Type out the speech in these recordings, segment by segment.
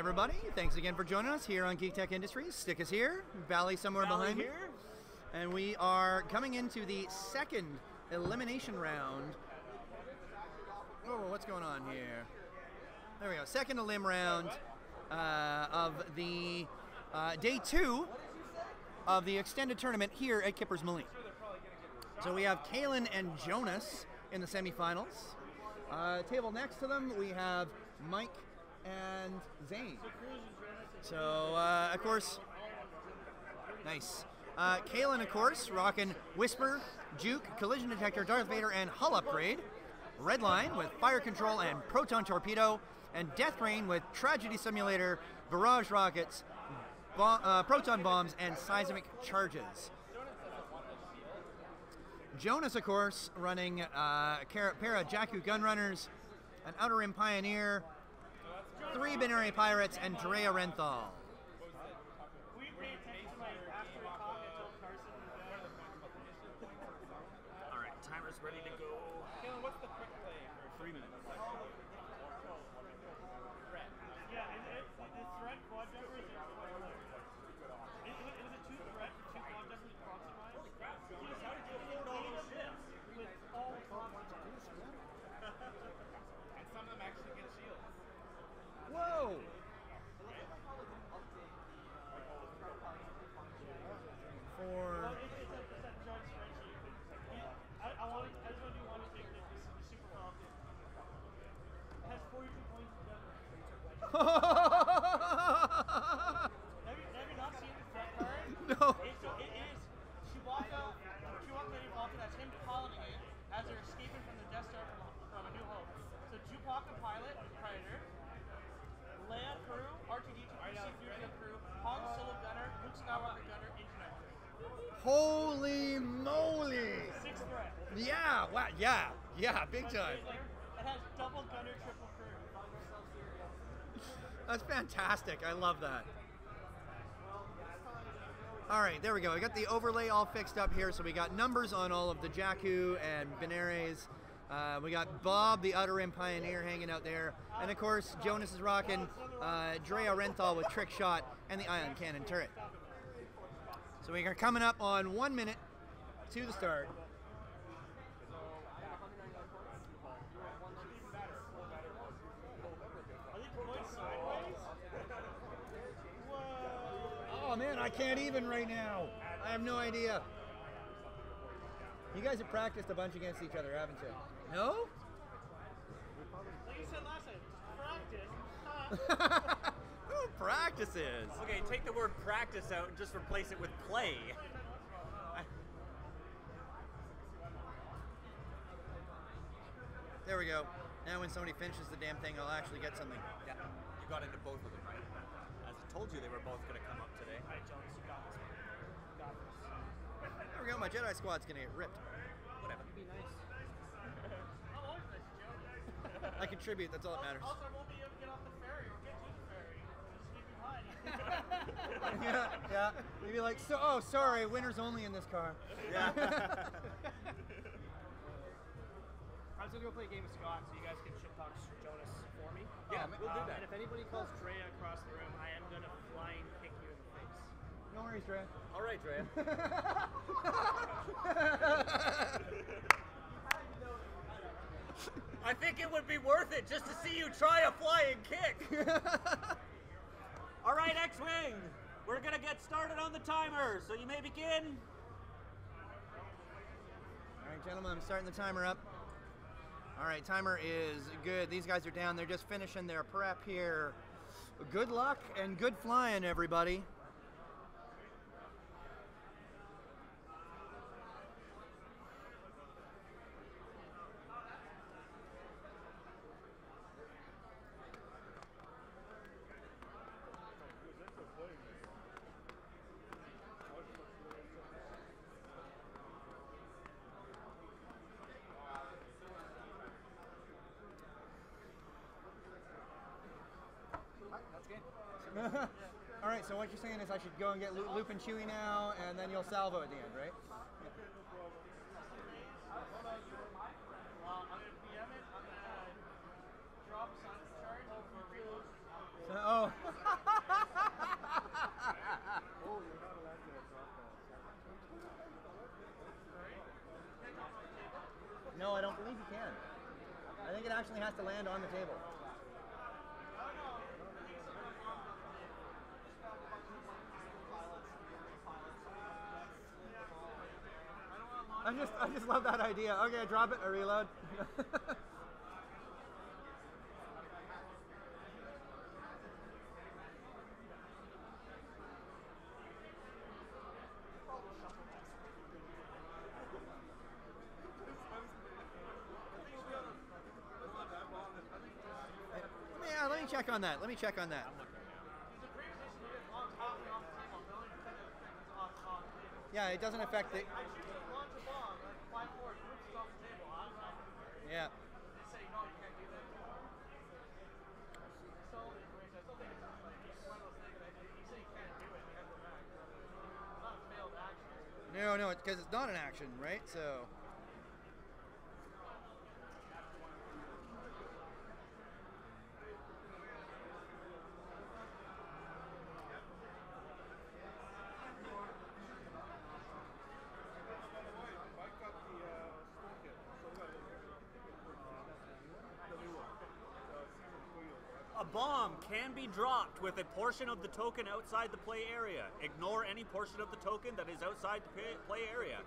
everybody. Thanks again for joining us here on Geek Tech Industries. Stick is here, Valley somewhere behind here. And we are coming into the second elimination round. Oh, what's going on here? There we go. Second elim round of the day 2 of the extended tournament here at Kippers Melee. So we have Calen and Jonas in the semifinals. Table next to them, we have Mike and Zane. So, of course, nice. Calen, of course, rocking Whisper, Juke, Collision Detector, Darth Vader, and Hull Upgrade. Redline with Fire Control and Proton Torpedo. And Death Rain with Tragedy Simulator, Barrage Rockets, Proton Bombs, and Seismic Charges. Jonas, of course, running a pair of Jakku Gunrunners, an Outer Rim Pioneer, 3 Binary Pirates, and Drea Renthal. All right, timer's ready to go. Calen, what's the quick play for 3 minutes? Yeah, it's threat quad jumpers and quad players. It was a 2 threat for 2 quad jumpers approximately. Holy crap. Just how did you afford all those ships with all quad jumpers? And some of them actually get shields. Whoa! Well, it's that giant spreadsheet. I just want to take this super confident. It has 42 points to death. Have you not seen the threat card? No. It is Chewbacca Lady Falcon. That's him piloting it as they're escaping from the Death Star from A New Hope. So Chewbacca pilot, Predator, Leia crew, R2-D2, C-3PO crew, Han Solo gunner, Luke Skywalker gunner, Internet. Holy moly! 6 threat. Yeah, wow, yeah, big time. It has double gunner, triple crew. That's fantastic. I love that. All right, there we go. I got the overlay all fixed up here, so we got numbers on all of the Jakku and Benares. We got Bob, the Outer Rim Pioneer, hanging out there. And, of course, Jonas is rocking Drea Renthal with Trick Shot and the Ion Cannon turret. So we are coming up on 1 minute to the start. Oh man, I can't even right now. I have no idea. You guys have practiced a bunch against each other, haven't you? No? Like you said last time, practice. Who practices? Okay, take the word practice out and just replace it with play. There we go. Now when somebody finishes the damn thing, I'll actually get something. Yeah, you got into both of them, right? Told you they were both going to come up today. There we go, my Jedi squad's going to get ripped. Whatever. It'd be nice. I contribute, that's all that matters. Also, I won't be able to get off the ferry or get to the ferry. Just keep behind. Yeah. We'd be like, so, oh, sorry, winners only in this car. Yeah. I'm just going to go play a game of Scott so you guys can shit talk Jonas for me. Yeah, we'll do that. And if anybody calls Drea across the room, I am going to flying kick you in the face. No worries, Drea. All right, Drea. I think it would be worth it just to see you try a flying kick. All right, X-Wing, we're going to get started on the timer, so you may begin. All right, gentlemen, I'm starting the timer up. All right, timer is good. These guys are down. They're just finishing their prep here. Good luck and good flying, everybody. All right, so what you're saying is I should go and get Loop and Chewy now, and then you'll salvo at the end, right? Oh. actually has to land on the table. I just love that idea. Okay, drop it, I reload. Yeah, let me check on that. Let me check on that. Yeah, it doesn't affect the... Yeah. No, no, because it's not an action, right? So. Can be dropped with a portion of the token outside the play area. Ignore any portion of the token that is outside the play area.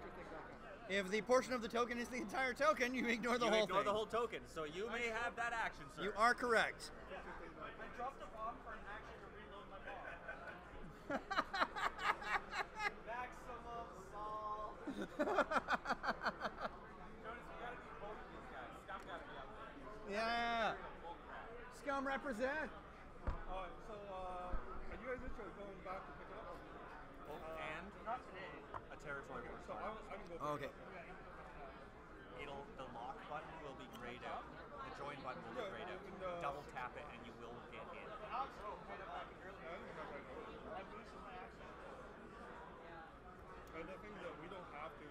If the portion of the token is the entire token, you ignore the whole thing. You ignore the whole token, so you may have that action, sir. You are correct. Yeah. I dropped a bomb for an action to reload my bomb. Maximum solve. Jonas, we gotta be both of these guys. Scum gotta be out there. Yeah. Scum represent. So, are you guys interested in going back to pick it up? Oh, and? Not today. A territory war. So, I can go back. Okay. The lock button will be grayed out. The join button will be grayed out. Double tap it and you will get in. And the thing that we don't have to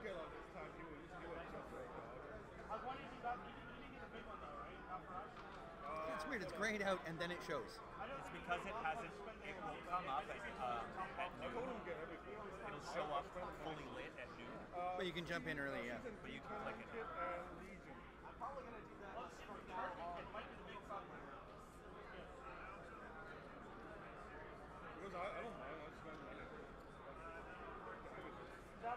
get on this time, you will just do it just right now. I was wondering if you got a big one though, right? Not for us? It's weird, it's grayed out and then it shows. It's because it hasn't, it will come up at noon. It'll show up fully lit at noon. But you can jump in early, yeah. But you can click it. I'm probably going to do that. It might be the big problem. Because I don't mind, I just spend money. That'd be the,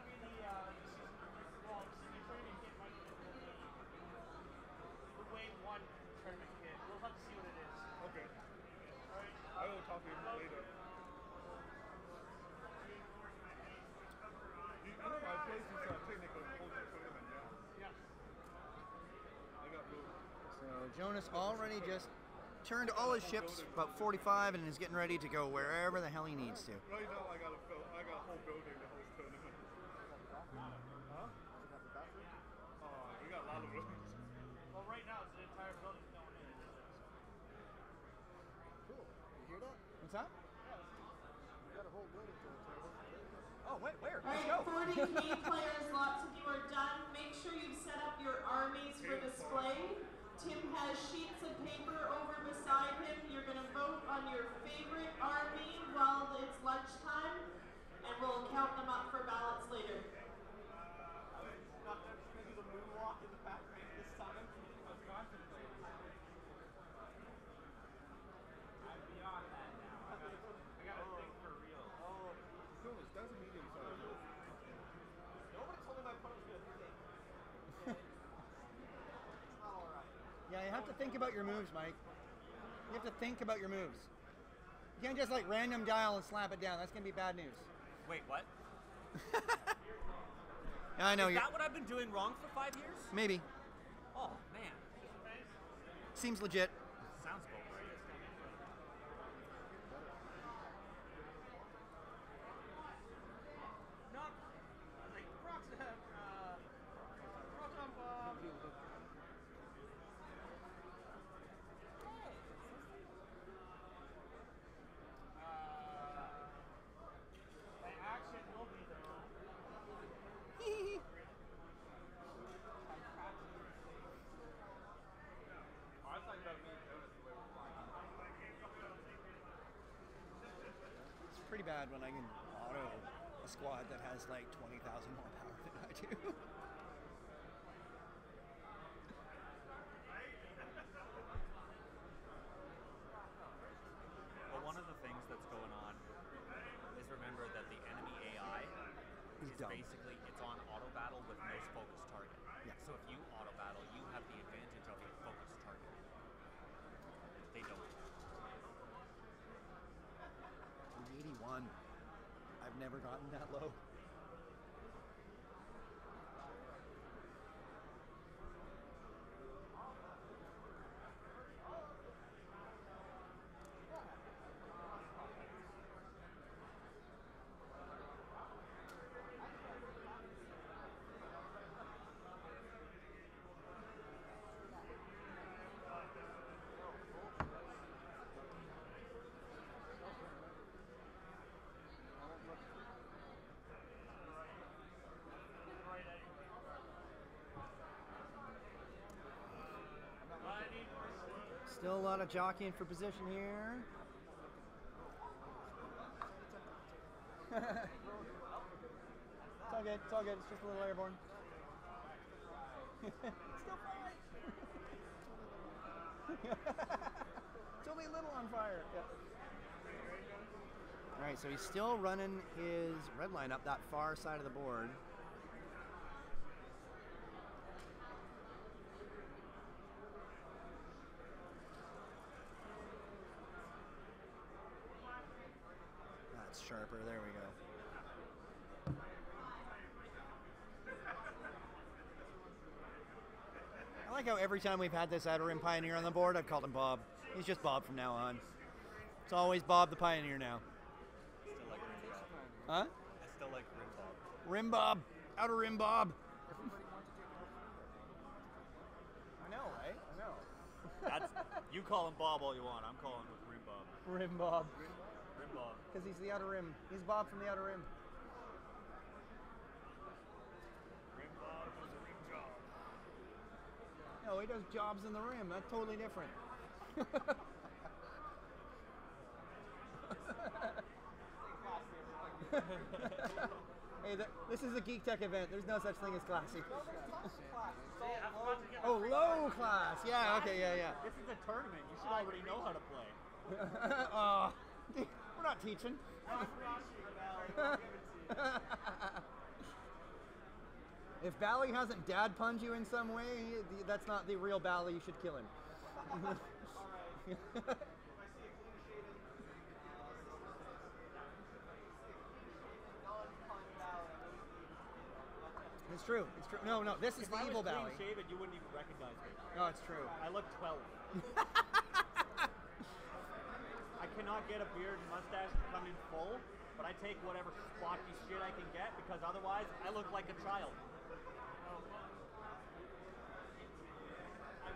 well, the tournament kit might be the wave one tournament kit. We'll have to see what it is. Okay. I will talk to you later. I know my place is technically full tournament, yeah. I got blue. So Jonas already just turned all his ships about 45 and is getting ready to go wherever the hell he needs to. Right now I got a whole building to host tournament. Huh? Oh, we got a lot of room. Well, right now it's an entire building. Hear that? What's that? Yeah. We got a whole building for it. Oh, wait, where? Let's go. All right, 40 game players, lots of you are done. Make sure you've set up your armies for display. Tim has sheets of paper over beside him. You're going to vote on your favorite army while it's lunchtime, and we'll count them up for ballots later. I'm not going to do the moonwalk in the back right this time. I was contemplating. Beyond that now. I gotta think for real. Oh, Jonas, that's a medium size. Nobody told me my phone was gonna think. It's not alright. Yeah, you have to think about your moves, Mike. You have to think about your moves. You can't just like random dial and slap it down. That's gonna be bad news. Wait, what? I know. Is that what I've been doing wrong for 5 years? Maybe. Oh man. Seems legit. Sounds bold. Bad when I can auto a squad that has like 20,000 more power than I do. is dumb. Basically, it's on auto battle with no focus target. Yeah. So if you auto battle, you have the advantage of a focus target. They don't. 81. I've never gotten that low. Still a lot of jockeying for position here. It's all good, it's all good. It's just a little airborne. Still fire! It's only a little on fire. Yep. All right, so he's still running his red line up that far side of the board. Sharper, there we go. I like how every time we've had this Outer Rim Pioneer on the board, I've called him Bob. He's just Bob from now on. It's always Bob the Pioneer now. I still like Rim Bob. Huh? I still like Rim Bob. Rim Bob! Outer Rim Bob! I know, right? I know. That's, you call him Bob all you want. I'm calling him Rim Bob. Rim Bob. Rim Bob. Because he's the Outer Rim. He's Bob from the Outer Rim. Rim Bob does a rim job. No, he does jobs in the rim. That's totally different. Hey, this is a Geek Tech event. There's no such thing as classy. Oh, low class. Yeah, okay, yeah, yeah. This is a tournament. You should already know how to play. Oh. We're not teaching. If Bally hasn't dad punned you in some way, that's not the real Bally. You should kill him. It's true. It's true. No, no. This is the evil Bally. If I was clean shaven, you wouldn't even recognize me. No, it's true. I look 12. I cannot get a beard and mustache to come in full, but I take whatever blocky shit I can get because otherwise I look like a child. I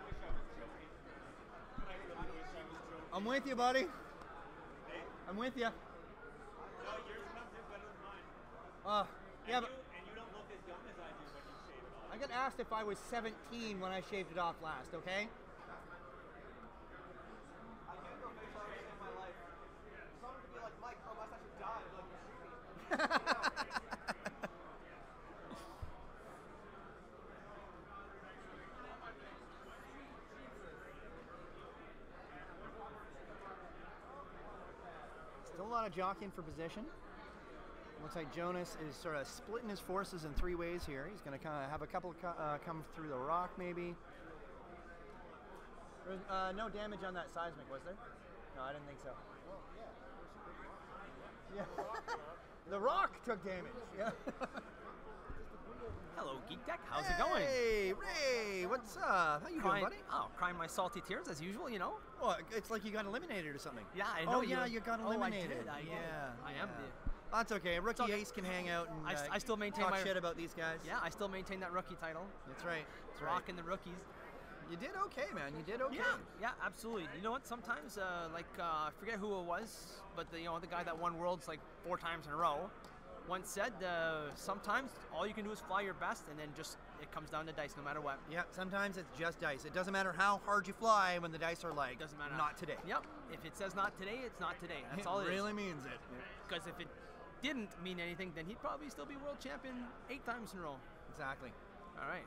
wish I was joking. I really wish I was joking. I'm with you, buddy. Hey? I'm with you. No, yours comes in better than mine. Yeah, and you don't look as young as I do when you shave it off. I got asked if I was 17 when I shaved it off last, okay? Still a lot of jockeying for position. Looks like Jonas is sort of splitting his forces in three ways here. He's going to kind of have a couple come through the rock, maybe. There was, no damage on that seismic, was there? No, I didn't think so. Well, yeah. Yeah. The rock took damage. Yeah. Hello, Geek Tech. How's it going? Hey, Ray. What's up? How you doing, buddy? Oh, crying my salty tears as usual, you know. Well, it's like you got eliminated or something. Yeah, I know. Oh, yeah, you got eliminated. Oh, I did. I am. That's okay. Rookie Ace can hang out and I still maintain talk shit about these guys. Yeah, I still maintain that rookie title. That's right. It's rocking the rookies. You did okay, man. You did okay. Yeah, yeah, absolutely. You know what? Sometimes, I forget who it was, but the guy that won Worlds like 4 times in a row, once said, sometimes all you can do is fly your best, and then just it comes down to dice, no matter what. Yeah, sometimes it's just dice. It doesn't matter how hard you fly when the dice are like, doesn't matter. Not today. Yep. If it says not today, it's not today. That's all it is. It really means it. Because if it didn't mean anything, then he'd probably still be world champion 8 times in a row. Exactly. All right.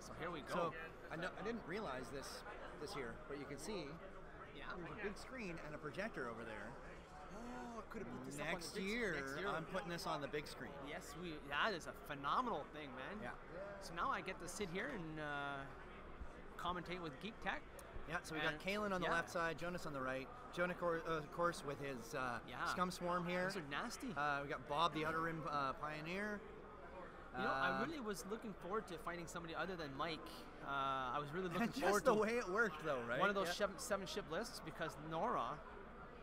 So here we go. So, I didn't realize this year, but you can see there's a big screen and a projector over there. Oh, could have put this next, next year. I'm putting this on the big screen. Yes, we. That is a phenomenal thing, man. Yeah. So now I get to sit here and commentate with Geek Tech. Yeah, so we got Calen on the left side, Jonas on the right. Jonas, of course, with his Scum Swarm here. Those are nasty. We got Bob, the Outer Rim Pioneer. You know, I really was looking forward to fighting somebody other than Mike. I was really looking forward to the way it worked, though, right? One of those seven-ship lists, because Nora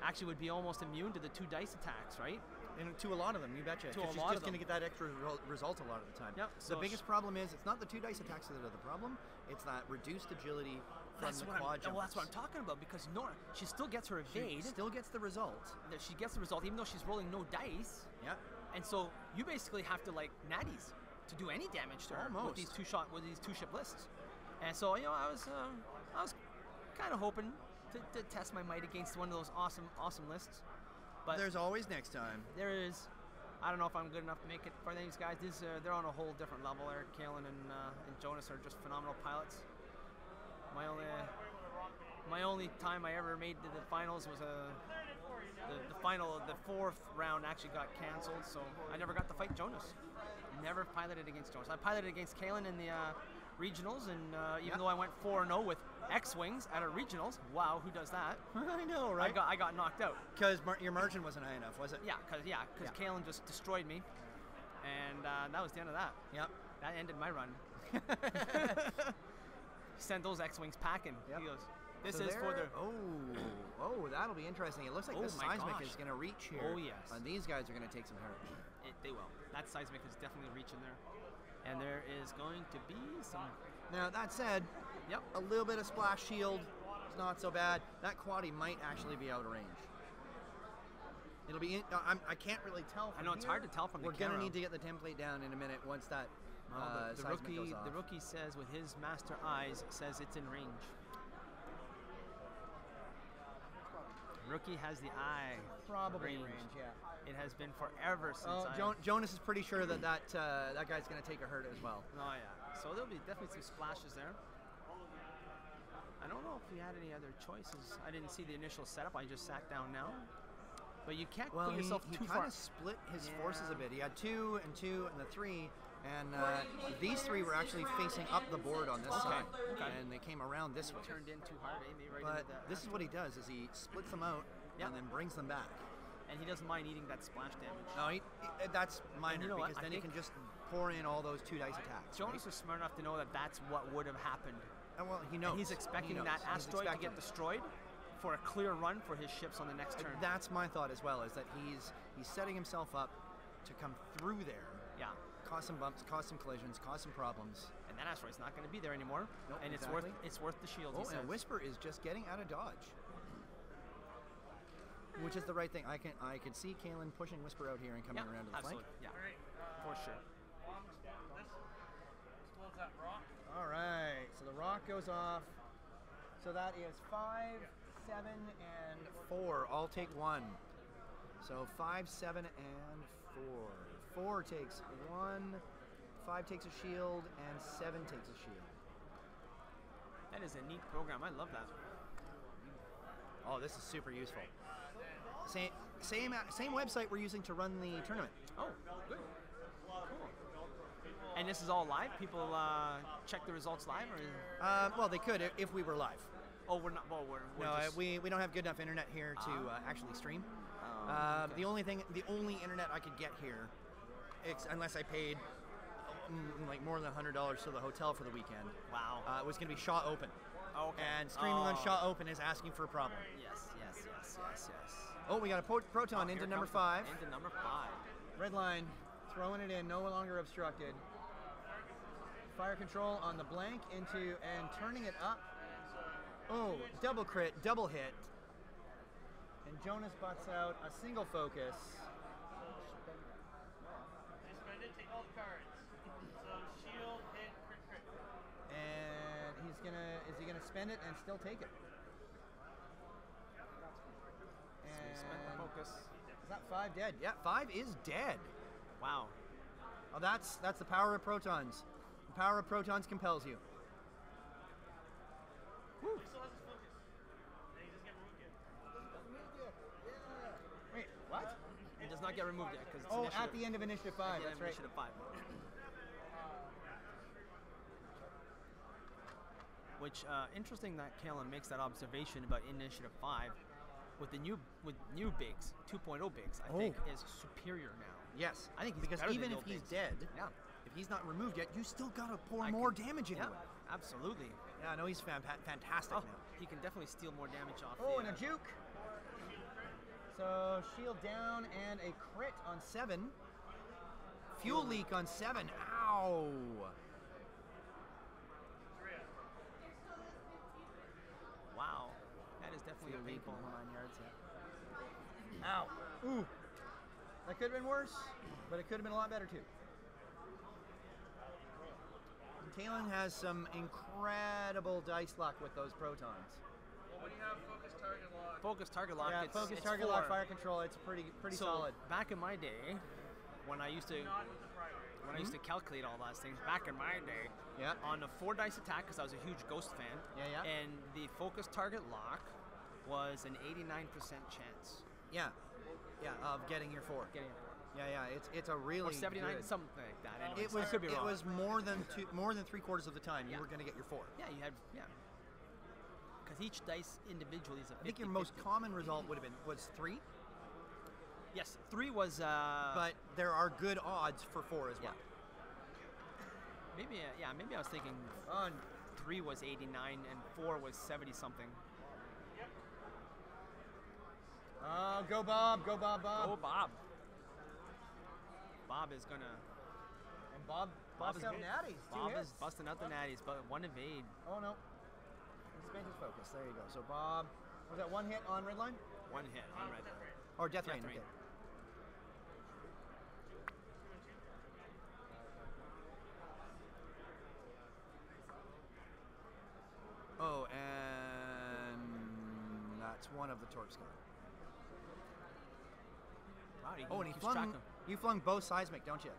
actually would be almost immune to the two dice attacks, right? And to a lot of them, you betcha. She's just going to get that extra result a lot of the time. Yep. So the biggest problem is it's not the two dice attacks that are the problem. It's that reduced agility from the quad jumps. Well, that's what I'm talking about, because Nora, she still gets her evade. She still gets the result. She gets the result, even though she's rolling no dice. Yeah. And so you basically have to like natties to do any damage to her with these two ship lists. And so, you know, I was kind of hoping to test my might against one of those awesome lists. But there's always next time. There is. I don't know if I'm good enough to make it for these guys. These they're on a whole different level. Eric, Calen, and Jonas are just phenomenal pilots. My only time I ever made to the finals was the fourth round actually got canceled, so I never got to fight Jonas. Never piloted against Jonas. I piloted against Calen in the regionals, and even though I went 4-0 with X-Wings at our regionals, wow, who does that? I know, right? I got knocked out. Because your margin wasn't high enough, was it? Yeah, because Calen just destroyed me, and that was the end of that. Yep. That ended my run. Sent those X-Wings packing. Yep. He goes, this is for the... Oh, that'll be interesting. It looks like this seismic is going to reach here. Oh, yes. And these guys are going to take some hurt. They will. That seismic is definitely reaching there. And there is going to be some... Now, that said, yep, a little bit of splash shield is not so bad. That quaddy might actually be out of range. It'll be... I can't really tell from I know, it's hard to tell from the camera. We're going to need to get the template down in a minute once that the rookie says with his master eyes, says it's in range. Rookie has the eye. Probably range, yeah. It has been forever since Jonas is pretty sure that guy's going to take a hurt as well. Oh, yeah. So there'll be definitely some splashes there. I don't know if we had any other choices. I didn't see the initial setup. I just sat down now. But you can't put yourself too far. He kind of split his forces a bit. He had 2 and 2 and the 3. And these three were actually facing up the board on this side, and they came around this way. Turned in too hard, eh? Right, but that this is what he does, is he splits them out and then brings them back. And he doesn't mind eating that splash damage. No, that's minor, you know, because then he can just pour in all those two dice attacks. Jonas was smart enough to know that that's what would have happened. And well, he knows. And he's expecting that asteroid to get destroyed for a clear run for his ships on the next turn. That's my thought as well, is that he's setting himself up to come through there. Yeah. Cause some bumps, cause some collisions, cause some problems. And that asteroid's not going to be there anymore. Nope, and it's worth the shield. Oh, and Whisper is just getting out of dodge, which is the right thing. I can see Calen pushing Whisper out here and coming around to the flank. Yeah, for sure. All right, so the rock goes off. So that is 5, 7, and 4. I'll take one. So 5, 7, and 4. 4 takes 1, 5 takes a shield, and 7 takes a shield. That is a neat program. I love that. Oh, this is super useful. Same website we're using to run the tournament. Oh, good. Cool. And this is all live? People check the results live? Or? Well, they could if we were live. Oh, we're not. Well, we don't have good enough internet here to actually stream. The only internet I could get here, unless I paid like more than $100 to the hotel for the weekend. Wow. It was going to be Shaw Open. Oh, okay. And streaming on Shaw Open is asking for a problem. Yes. Oh, we got a proton into number 5. Into number 5. Red line, throwing it in, no longer obstructed. Fire control on the blank into and turning it up. Oh, double crit, double hit. And Jonas butts out a single focus. And he's gonna, is he gonna spend it and still take it? And so he spent the focus. Is that 5 dead? Yeah, 5 is dead. Wow. Oh, that's the power of protons. The power of protons compels you. Woo. Wait, not get removed yet because it's oh, at the end of Initiative 5. That's right. Initiative 5. Which interesting that Calen makes that observation about Initiative 5 with the new Biggs, 2.0 Biggs. I think is superior now. Yes, I think he's because even if he's dead, yeah, if he's not removed yet, you still gotta pour more damage into him. Absolutely. Yeah, no, he's fantastic now. He can definitely steal more damage off. Oh, the, and a juke. So shield down and a crit on 7. Fuel leak on 7. Ow! Wow, that is definitely a painful 9 yards. Ow! Ooh, that could have been worse, but it could have been a lot better too. Calen has some incredible dice luck with those protons. Well, when you have focus target lock. Focus target lock. Yeah, focus target lock, fire control. It's pretty solid. Back in my day, when I used to calculate all those things, back in my day, on the 4 dice attack, because I was a huge Ghost fan, and the focus target lock was an 89% chance. Yeah, yeah, of getting your 4. Getting your 4. Yeah, yeah, it's a really or 79 good, something like that. Anyway, it was could be wrong. It was more than 3/4 of the time you were going to get your 4. Yeah, you had because each dice individually is a 50, I think your most common result would have been 3. Yes, 3 was. But there are good odds for 4 as well. Yeah. Maybe maybe I was thinking 3 was 89 and 4 was 70 something. Go Bob! Go Bob! Bob! Go Bob! Bob is gonna. And Bob is natties. Bob is busting out the natties, but one evade. Oh no! Expand his focus. There you go. So Bob, was that one hit on red line? One hit on red line. Or death rain. Okay. Oh, and that's one of the torps guy. Wow, and he flung. You flung both seismic, don't you?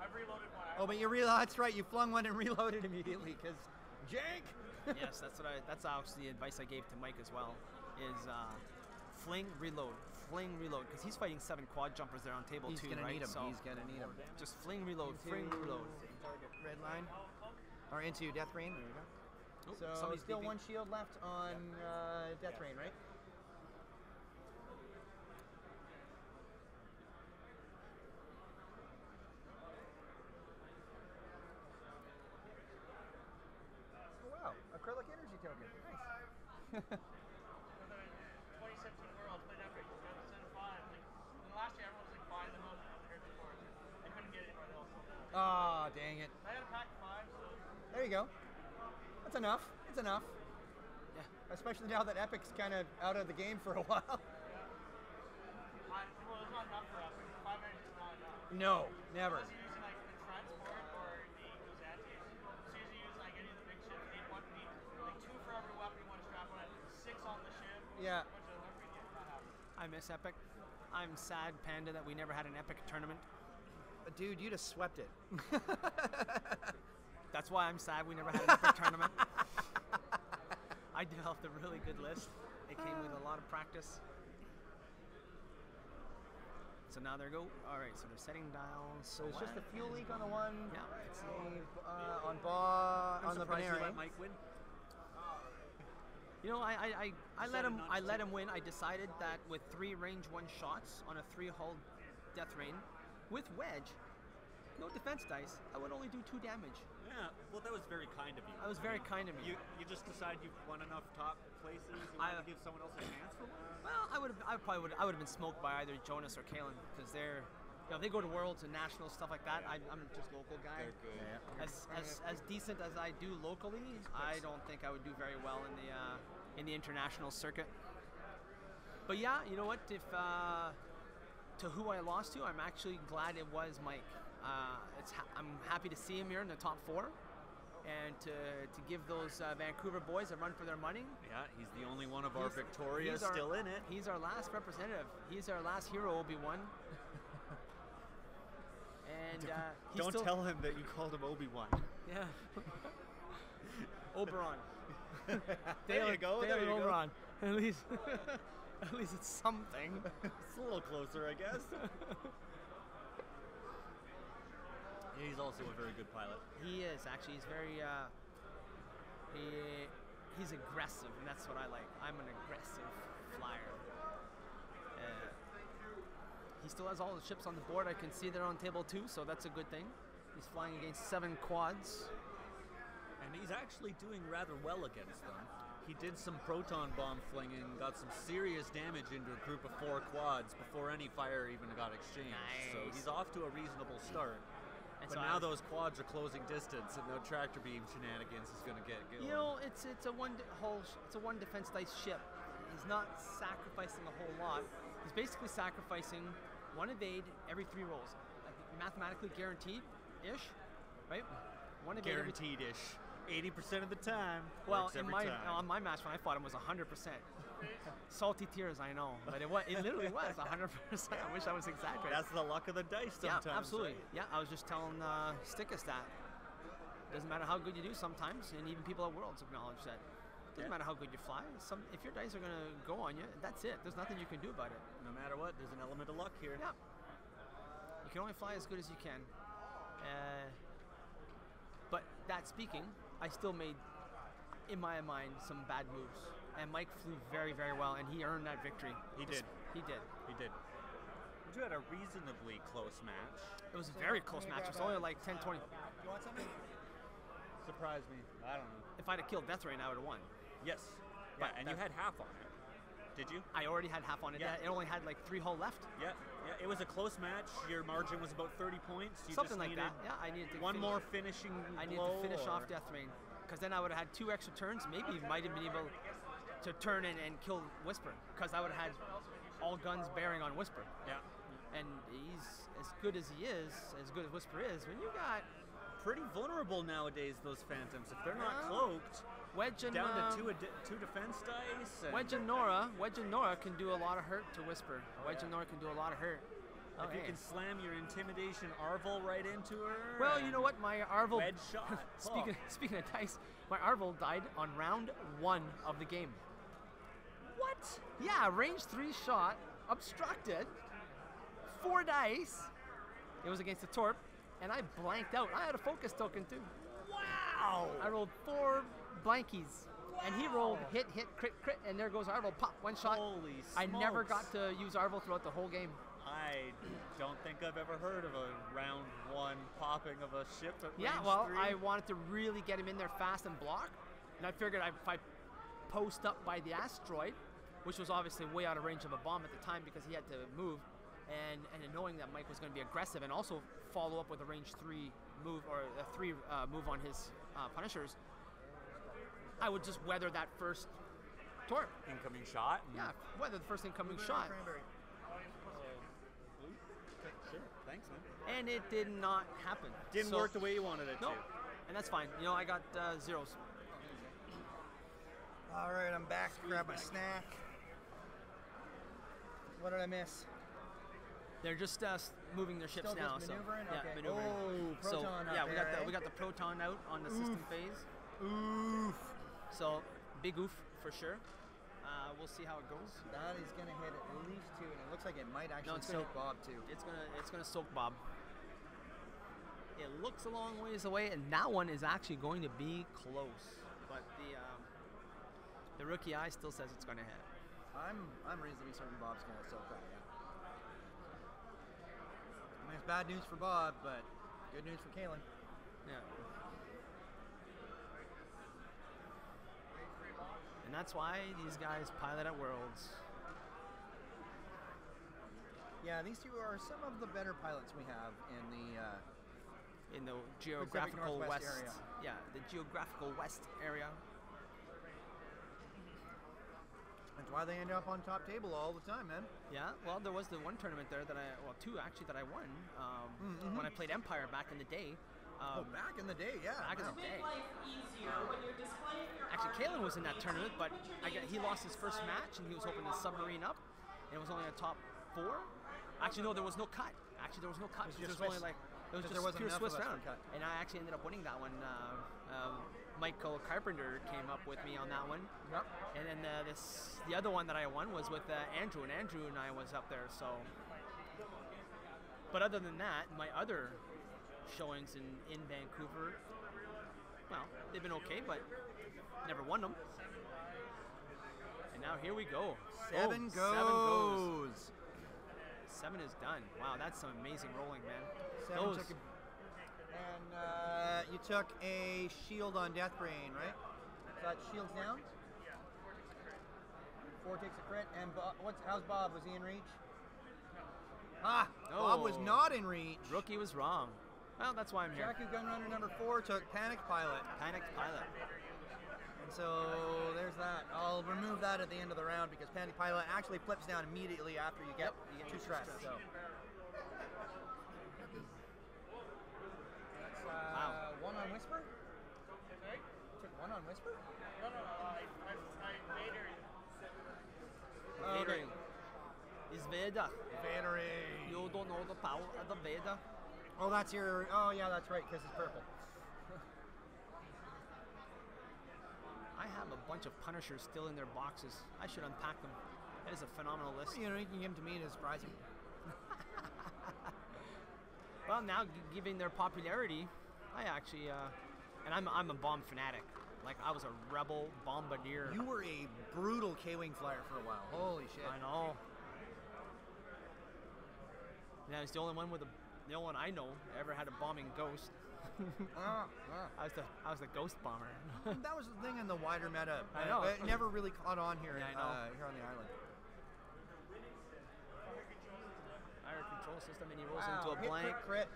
I've reloaded one. Oh, but you realized—that's right. You flung one and reloaded immediately, because jank. Yes, that's what I—that's obviously the advice I gave to Mike as well. Is fling, reload, because he's fighting 7 quad jumpers there on table 2, right? He's gonna need him. So he's gonna need him. Just fling, reload, fling, reload. Red line, or into death rain. There you go. Oop, so still sleeping. One shield left on death rain, right? Acrylic energy token. Nice. 2017 Worlds, played after instead of 5. And last year, everyone was like 5 the most compared to 4. I couldn't get anyone else. Ah, dang it. I had a pack of 5, so. There you go. That's enough. It's enough. Yeah. Especially now that Epic's kind of out of the game for a while. Yeah. Well, it's not enough for Epic. 5 energy is not enough. No, never. Unless you're using like the transport or the Xantius. So you use like any of the big shit. Like 2 for every weapon you want to strap on it, 6 on the ship. Yeah. I miss Epic. I'm sad, Panda, that we never had an Epic tournament. But dude, you'd have swept it. That's why I'm sad we never had an Epic tournament. I developed a really good list. It came with a lot of practice. So now there go. All right, so they're setting down. So it's just the fuel leak on the one. Yeah. It's on the Benares. Let Mike win. You know, I let him. I let him win. I decided that with 3 range 1 shots on a 3-hull death rain, with wedge, no defense dice, I would only do 2 damage. Yeah. Well, that was very kind of you. I was very kind of you. You just decide you've won enough top places and want to give someone else a chance for once. Well, I would have been smoked by either Jonas or Calen, because they're, you know, they go to Worlds and Nationals, stuff like that. I'm just local guy. They're good. Yeah. As decent as I do locally, I don't think I would do very well in the international circuit. But yeah, you know what? If to who I lost to, I'm actually glad it was Mike. I'm happy to see him here in the top 4, and to give those Vancouver boys a run for their money. Yeah, he's the only one of our Victorias still in it. He's our last representative. He's our last hero, Obi-Wan. And don't tell him that you called him Obi-Wan. Yeah. Oberon. There you go. There you go. Oberon. At least. At least it's something. It's a little closer, I guess. He's also a very good pilot. He is, actually. He's very, he's aggressive, and that's what I like. I'm an aggressive flyer. He still has all the ships on the board. I can see they're on table 2, so that's a good thing. He's flying against 7 quads. And he's actually doing rather well against them. He did some proton bomb flinging, got some serious damage into a group of 4 quads before any fire even got exchanged. Nice. So he's off to a reasonable start. And but so now those quads are closing distance, and no tractor beam shenanigans is going to get going. You know, it's a one defense dice ship. He's not sacrificing a whole lot. He's basically sacrificing one evade every 3 rolls, like mathematically guaranteed-ish, right? One evade guaranteed-ish. 80% of the time. Well, in my time. On my match when I fought him was 100%. Salty tears, I know, but it literally was 100%. I wish I was exact. Right. That's the luck of the dice sometimes. Yeah, absolutely. Right? Yeah, I was just telling Stickus that doesn't matter how good you do sometimes, and even people at Worlds acknowledge that. Doesn't matter how good you fly. If your dice are gonna go on you, that's it. There's nothing you can do about it. No matter what, there's an element of luck here. Yeah. You can only fly as good as you can. But that speaking, I still made, in my mind, some bad moves. And Mike flew very, very well, and he earned that victory. He did. He did. He did. You had a reasonably close match. It was a very close match. It was only like 10-20. You want something? Surprise me. I don't know. If I'd have killed Death Rain, I would have won. Yes. Yeah, and you had half on it. Did you? I already had half on it. Yeah. It only had like 3 hull left. Yeah. Yeah, it was a close match. Your margin was about 30 points. You something just like that. Yeah, I needed to one more finishing blow. I needed to finish off Death Rain, because then I would have had 2 extra turns. Maybe you might have been able to turn in and kill Whisper, because I would have had all guns bearing on Whisper. Yeah. And he's as good as he is, as good as Whisper is. When you got pretty vulnerable nowadays, those Phantoms, if they're not cloaked. Wedge and down to two defense dice. And Wedge and Nora can do a lot of hurt to Whisper. Wedge and Nora can do a lot of hurt. If you can slam your intimidation Arval right into her. Well, you know what, my Arval. Wedge shot. Speaking of dice, my Arval died on round 1 of the game. What? Yeah, range 3 shot, obstructed, 4 dice. It was against the Torp, and I blanked out. I had a focus token too. Wow! I rolled 4. Blankies. Wow. And he rolled hit, hit, crit, crit, and there goes Arval. Pop, 1 shot. Holy smokes. I never got to use Arval throughout the whole game. I don't think I've ever heard of a round 1 popping of a ship at range 3. I wanted to really get him in there fast and block, and I figured if I post up by the asteroid, which was obviously way out of range of a bomb at the time because he had to move, and knowing that Mike was going to be aggressive and also follow up with a range 3 move or a 3 move on his Punishers, I would just weather that first Torp. Incoming shot? Yeah, weather the first incoming shot. Sure, thanks, man. And it did not happen. Didn't work the way you wanted it to. And that's fine. You know, I got zeros. All right, I'm back. Grab my snack. What did I miss? They're just moving their ships now. So yeah, maneuvering. Oh, proton out. Yeah, we got the proton out on the system phase. Oof. So, big oof for sure. We'll see how it goes. That is gonna hit at least 2, and it looks like it might actually soak Bob too. It's gonna soak Bob. It looks a long ways away, and that one is actually going to be close. But the rookie eye still says it's gonna hit. I'm reasonably certain Bob's gonna soak that. Yeah. I mean, it's bad news for Bob, but good news for Calen. Yeah. And that's why these guys pilot at Worlds. Yeah, these two are some of the better pilots we have in the geographical west area. Yeah, the geographical west area. That's why they end up on top table all the time, man. Yeah, well, there was the one tournament there that two actually that I won when I played Empire back in the day. Back in the day, yeah. Back in the day. Life easier when you're displaying your actually, Calen was in that tournament, but he lost his first match, and he was hoping to submarine up, and it was only a top 4. Actually, no, there was no cut. Actually, there was no cut. It was just only like it was just a pure Swiss round, and I actually ended up winning that one Michael Carpenter came up with me on that one. Yep. And then the other one that I won was with Andrew, and Andrew and I was up there. So, but other than that, my other showings in Vancouver, well, they've been okay, but never won them. And now here we go. Seven goes. Seven is done. Wow, that's some amazing rolling, man. You took a shield on Deathbrain, right? So that shield's down. Four takes a crit. And how's Bob? Was he in reach? Ah, no. Bob was not in reach. Rookie was wrong. Well, that's why I'm here. Jakku Gunrunner number 4 took Panic Pilot. Panic Pilot. And so there's that. I'll remove that at the end of the round because Panic Pilot actually flips down immediately after you get, you get 2 stress. So. Wow. One on Whisper? Okay. Took one on Whisper? No, no, I Vadering. It's Veda. Vadering. You don't know the power of the Veda? Oh, that's your... Oh, yeah, that's right, because it's purple. I have a bunch of Punishers still in their boxes. I should unpack them. That is a phenomenal list. You know, you can give them to me and it'll surprise me. Well, now, given their popularity, I actually, and I'm a bomb fanatic. Like, I was a rebel bombardier. You were a brutal K-Wing flyer for a while. Holy shit. I know. Now, it's the only one with a, the only one I know ever had a bombing Ghost. I was the Ghost bomber. That was the thing in the wider meta. I know. It never really caught on here, yeah, here on the island. Fire control system, and he rolls into a blank. Crit.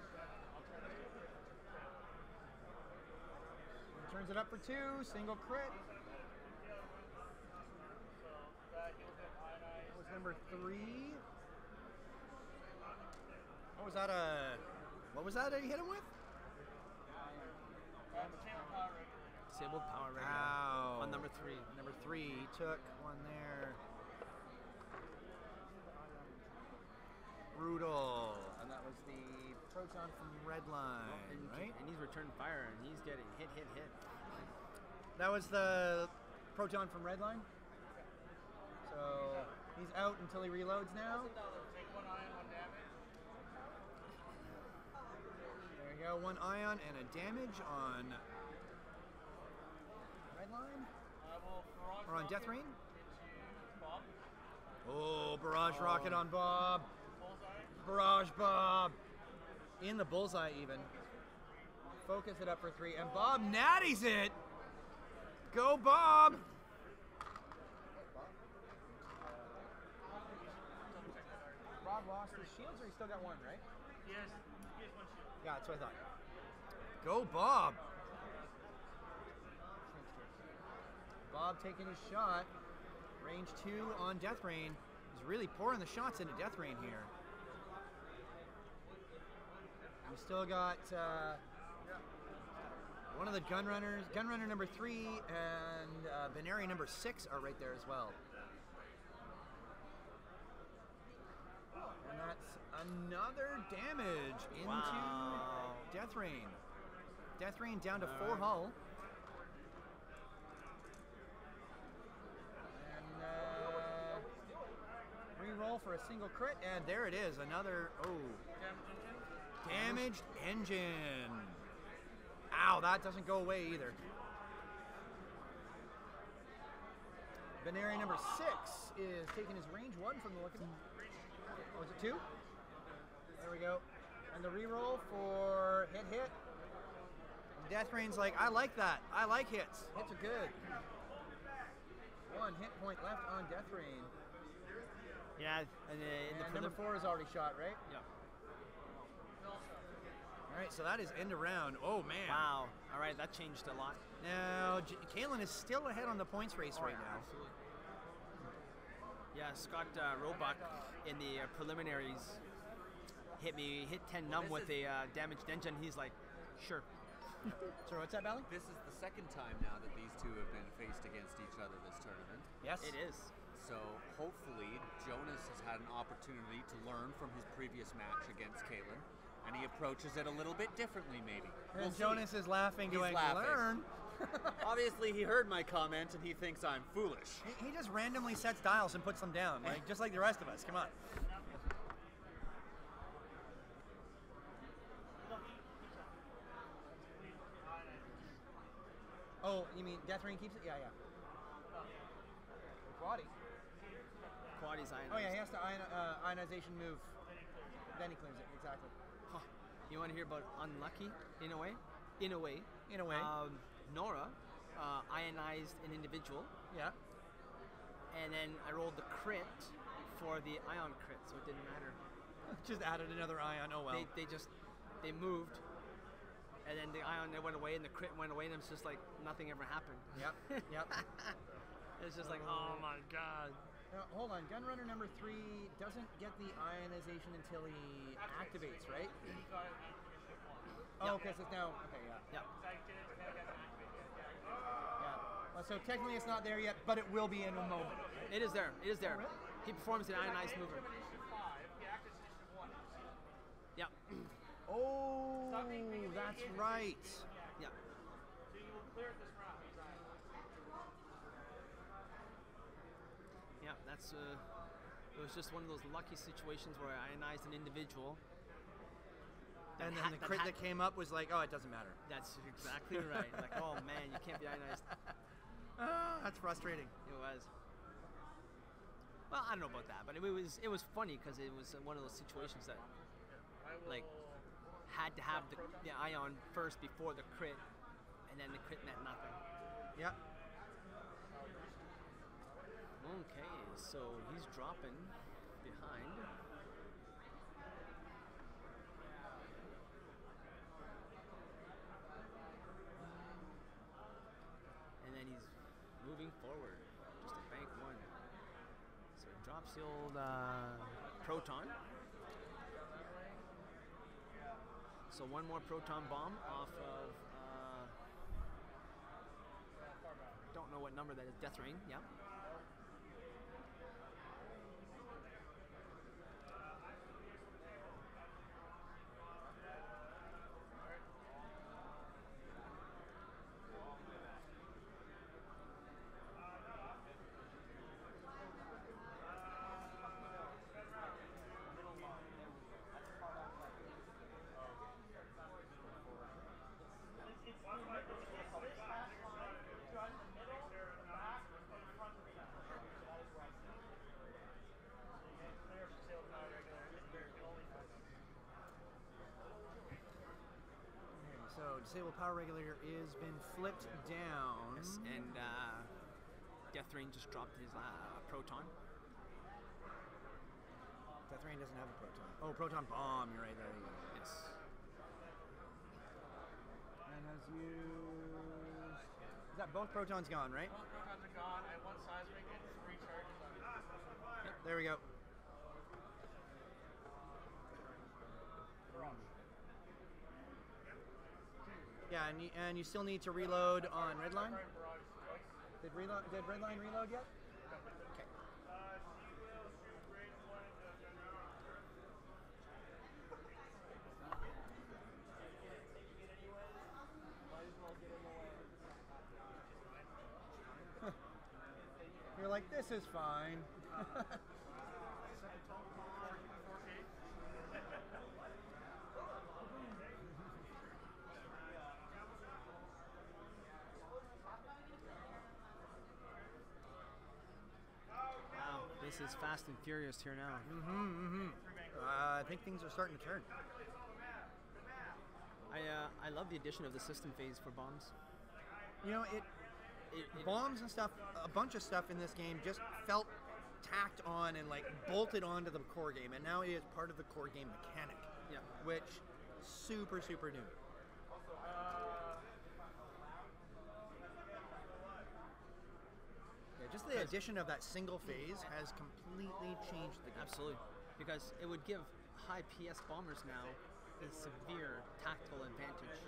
Turns it up for 2, single crit. That was number 3. What was that? What was that he hit him with? Disabled power regulator. Ow. On number 3. Number 3, he took one there. Brutal. And that was the Proton from Redline, right? And he's returned fire, and he's getting hit, hit, hit. That was the Proton from Redline. So he's out until he reloads now. There we go, 1 ion and a damage on Redline. Or on Death Rain. Oh, barrage rocket on Bob. Barrage Bob in the bullseye, even focus it up for 3, and Bob natties it. Go Bob. Bob lost his shields, or he still got 1, right? Yes, he has 1 shield. Yeah, that's what I thought. Go Bob. Bob taking his shot. Range 2 on Death Rain. He's really pouring the shots into Death Rain here. We still got one of the Gunrunners, Gunrunner number 3 and Benares number 6 are right there as well. And that's another damage into Death Rain. Death Rain down to 4 hull. And re-roll for a single crit, and there it is, another, Damaged engine. Ow, that doesn't go away either. Benares number 6 is taking his range 1 from the look of him. Oh, is it 2? There we go. And the reroll for hit, hit. Death Rain's like, I like that. I like hits. Hits are good. 1 hit point left on Death Rain. Yeah. And number 4 is already shot, right? Yeah. All right, so that is end of round. Oh, man. Wow. All right, that changed a lot. Now, Calen is still ahead on the points race right now. Absolutely. Yeah, Scott Roebuck in the preliminaries hit 10 numb with a damaged engine. He's like, sure. So what's that, Bally? This is the second time now that these two have been faced against each other this tournament. Yes. It is. So hopefully Jonas has had an opportunity to learn from his previous match against Calen. And he approaches it a little bit differently, maybe. And Jonas is laughing, going, learn. Obviously, he heard my comment and he thinks I'm foolish. He just randomly sets dials and puts them down, like, just like the rest of us. Come on. Oh, you mean Death Ring keeps it? Yeah, yeah. Quaddy. Quaddy's ionized. Oh, yeah, he has to ionization move. Then he clears it, exactly. Huh. You want to hear about unlucky, in a way? In a way. In a way. Nora ionized an individual. Yeah. And then I rolled the crit for the ion crit, so it didn't matter. Just added another ion, oh well. They moved, and then the ion went away, and the crit went away, and it's just like nothing ever happened. Yep, yep. It's just like, oh my god. Now, hold on, Gunrunner number 3 doesn't get the ionization until he activates, right? Oh, because it's now, okay, yeah. Yeah. Well, so technically it's not there yet, but it will be in a moment. It is there, it is there. Oh, really? He performs an ionized mover. Yeah. Oh, that's right. Yeah. So you will clear this round. Yeah, that's, it was just one of those lucky situations where I ionized an individual. And then the crit that came up was like, oh, it doesn't matter. That's exactly right. Like, oh man, you can't be ionized. That's frustrating. It was. Well, I don't know about that, but it was funny because it was one of those situations that, like, had to have the ion first before the crit, and then the crit meant nothing. Yeah. Okay, so he's dropping behind. And then he's moving forward, just a bank one. So he drops the old proton. So one more proton bomb off of, don't know what number that is, Death Ring, yeah. Disable power regulator has been flipped down. Yes, and Death Rain just dropped his proton. Death Rain doesn't have a proton. Oh, proton bomb, you're right there. Yes. And has used. Is that both protons gone, right? Both protons are gone. I have one seismic and 3 charges. Yep, there we go. Yeah, and you still need to reload on Redline? Did Redline reload yet? Okay. You're like, this is fine. This is fast and furious here now. I think things are starting to turn. I love the addition of the system phase for bombs. You know, it bombs and stuff, a bunch of stuff in this game just felt tacked on and like bolted onto the core game, and now it is part of the core game mechanic. Yeah. Which, super, super new. Just the addition of that single phase has completely changed the game. Absolutely. Because it would give high PS bombers now a severe tactical advantage.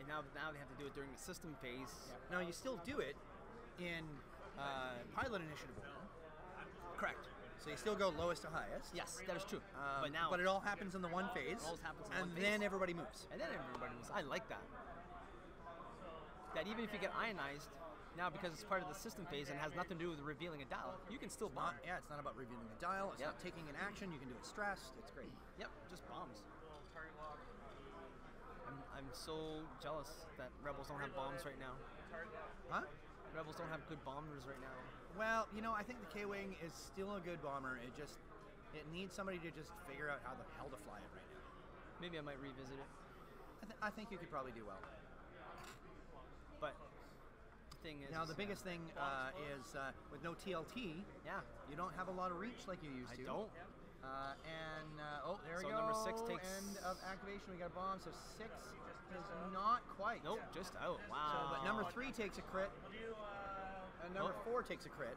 And now they have to do it during the system phase. Yeah. Now you still do it in pilot initiative order. Correct. So you still go lowest to highest. Yes, that is true. But it all happens in the one phase. It all happens in one phase. And then everybody moves. I like that. that even if you get ionized, now because it's part of the system phase and has nothing to do with revealing a dial, you can still bomb. Yeah, it's not about revealing the dial. It's not taking an action. You can do it stressed. It's great. Yep, just bombs. I'm so jealous that Rebels don't have bombs right now. Huh? Rebels don't have good bombers right now. Well, you know, I think the K-Wing is still a good bomber. It just, it needs somebody to just figure out how the hell to fly it right now. Maybe I might revisit it. I think you could probably do well. But the thing is... Now, the biggest thing is with no TLT, you don't have a lot of reach like you used to. I don't. Oh, there we go. Number 6 takes... End of activation. We got a bomb, so 6 is not quite. Nope, just out. Wow. So, but number 3 takes a crit. And number 4 takes a crit.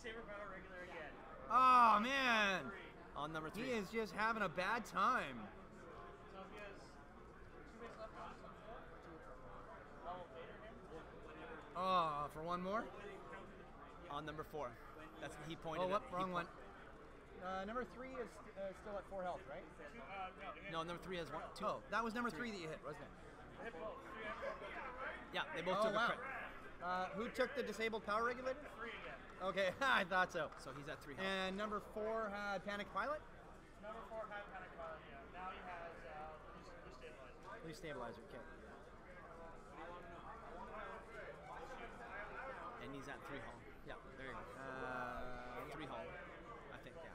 Saber power regular again. Oh, man. On number 3. He is just having a bad time. So if he has 2 minutes left on this one, oh, for one more? On number 4. That's what he pointed at. Oh, whoop, wrong one. Number 3 is still at 4 health, right? No, number 3 has 1, 2. Oh, that was number 3 that you hit, wasn't it? Yeah, they both took a crit. Who took the disabled power regulator? 3 again. Okay, I thought so. So he's at 3 health. And number 4 had Panic Pilot? Number 4 had Panic Pilot, yeah. Now he has Loose Stabilizer. Loose Stabilizer, okay. And he's at 3 hull. Yeah, there you go. 3 hull, I think, yeah.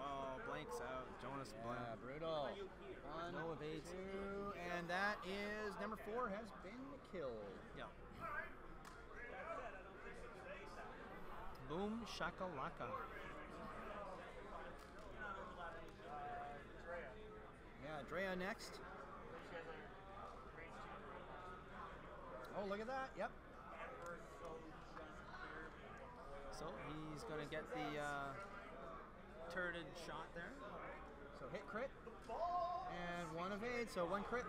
Whoa, blanks out. Jonas blank. Yeah, brutal. One, no evades. 2, and that is number 4 has been killed. Yeah. Boom shakalaka. Yeah, Drea next. Oh, look at that. Yep. So he's going to get the turreted shot there. So hit crit. And 1 evade, so 1 crit.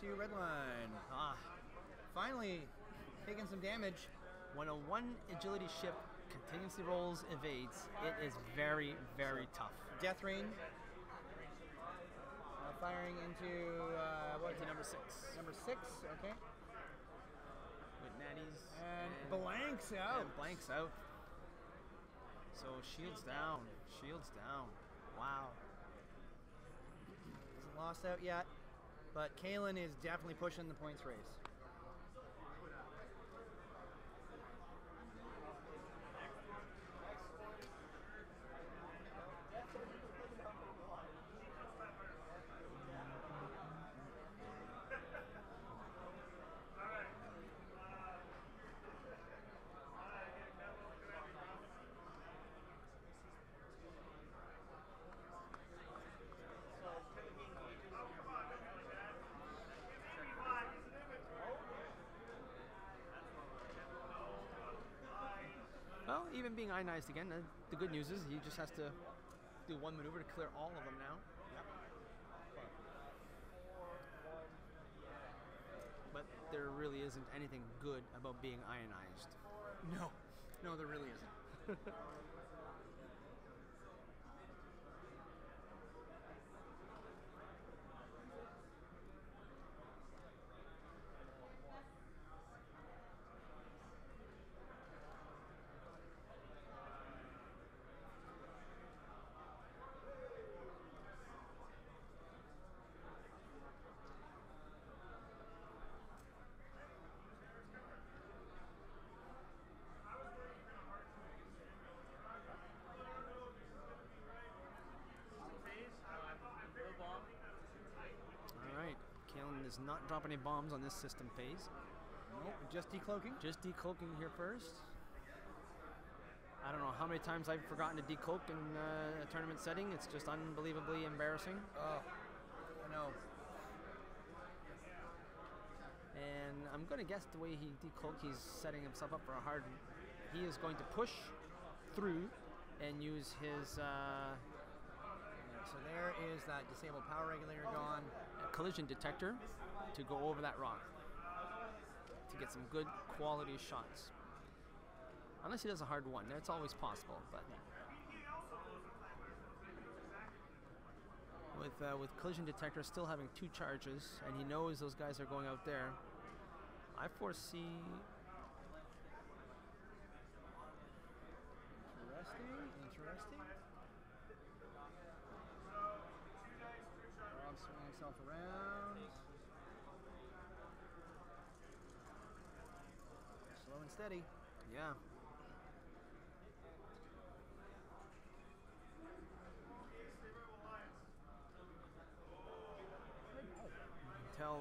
Into red line. Ah. Finally taking some damage. When a 1 agility ship continuously rolls evades, it is very, very tough. Death Rain. Firing into into number 6. Number 6, okay. With natties. And blanks out. And blanks out. So shields down. Shields down. Wow. Isn't lost out yet, but Calen is definitely pushing the points race. Even being ionized again, the good news is he just has to do 1 maneuver to clear all of them now. Yep. But there really isn't anything good about being ionized. No. No, there really isn't. Not drop any bombs on this system phase. Nope, just decloaking. Just decloaking here first. I don't know how many times I've forgotten to decloak in a tournament setting. It's just unbelievably embarrassing. Oh, I know. And I'm going to guess the way he decloaked, he's setting himself up for a hard... He is going to push through and use his... So there is that disabled power regulator gone. A collision detector to go over that rock to get some good quality shots. Unless he does a hard one, that's always possible. But with collision detector still having 2 charges, and he knows those guys are going out there, I foresee. Interesting. Rob swinging himself around. Slow and steady. Yeah. Tell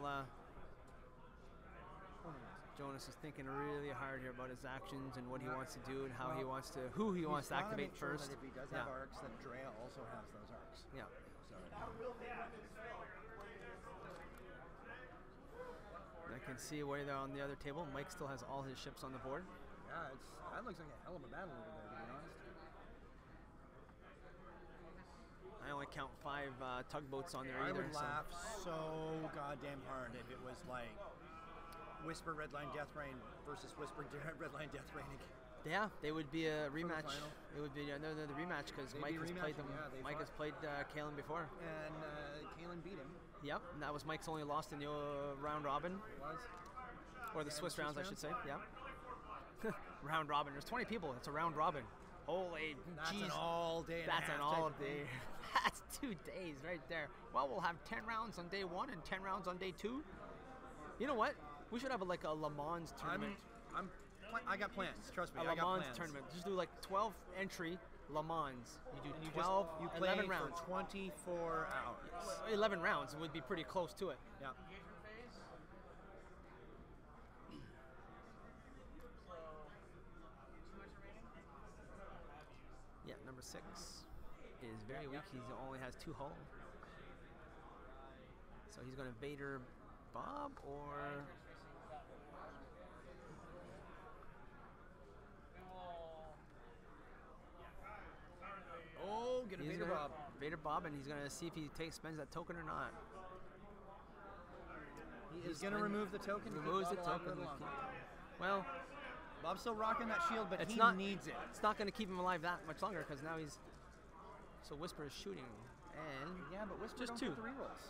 Jonas is thinking really hard here about his actions and what he wants to do and how he wants to, who he wants to activate make sure first. That if he does have arcs, then Drea also has those arcs. Yeah. So I can see way there on the other table. Mike still has all his ships on the board. Yeah, it's, that looks like a hell of a battle over there, to be honest. I only count 5 tugboats on there either. I would laugh so goddamn hard if it was like Whisper Redline Death Rain versus Whisper Redline Death Rain again. Yeah, they would be a rematch. It would be another rematch because Mike has played them. Yeah, Mike has played Calen before. And Calen beat him. Yep, and that was Mike's only loss in the round robin. It was. Or the Swiss rounds, I should say. Yeah. Round robin. There's 20 people. It's a round robin. Holy jeez. That's an all day. That's an all day. That's 2 days right there. Well, we'll have 10 rounds on day 1 and 10 rounds on day 2. You know what? We should have like a Le Mans tournament. I got plans. Trust me. A Le Mans tournament. Just do like 12 entry Le Mans. You do 12, you play 11 rounds. For 24 hours. 11 rounds would be pretty close to it. Yeah. Yeah, number 6 is very weak. He only has 2 hull. So he's going to Vader Bob or... Oh, get a Vader Bob. Vader Bob, and he's going to see if he spends that token or not. He's going to remove the token. Removes the token. Well... Bob's still rocking that shield, but he needs it. It's not going to keep him alive that much longer because now he's... So Whisper is shooting, and... Yeah, but Whisper just don't get the rerolls.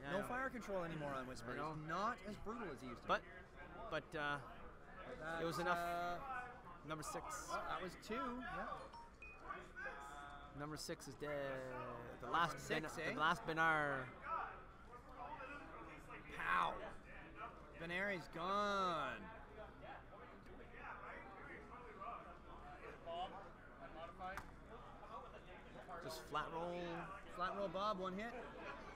Yeah, no fire control anymore on Whisper. It's not as brutal as he used to be. But it was enough. Number 6. Well, that was 2, yeah. Number 6 is dead. The last Benares. Pow. Benares is gone. Just flat roll. Flat roll Bob, 1 hit.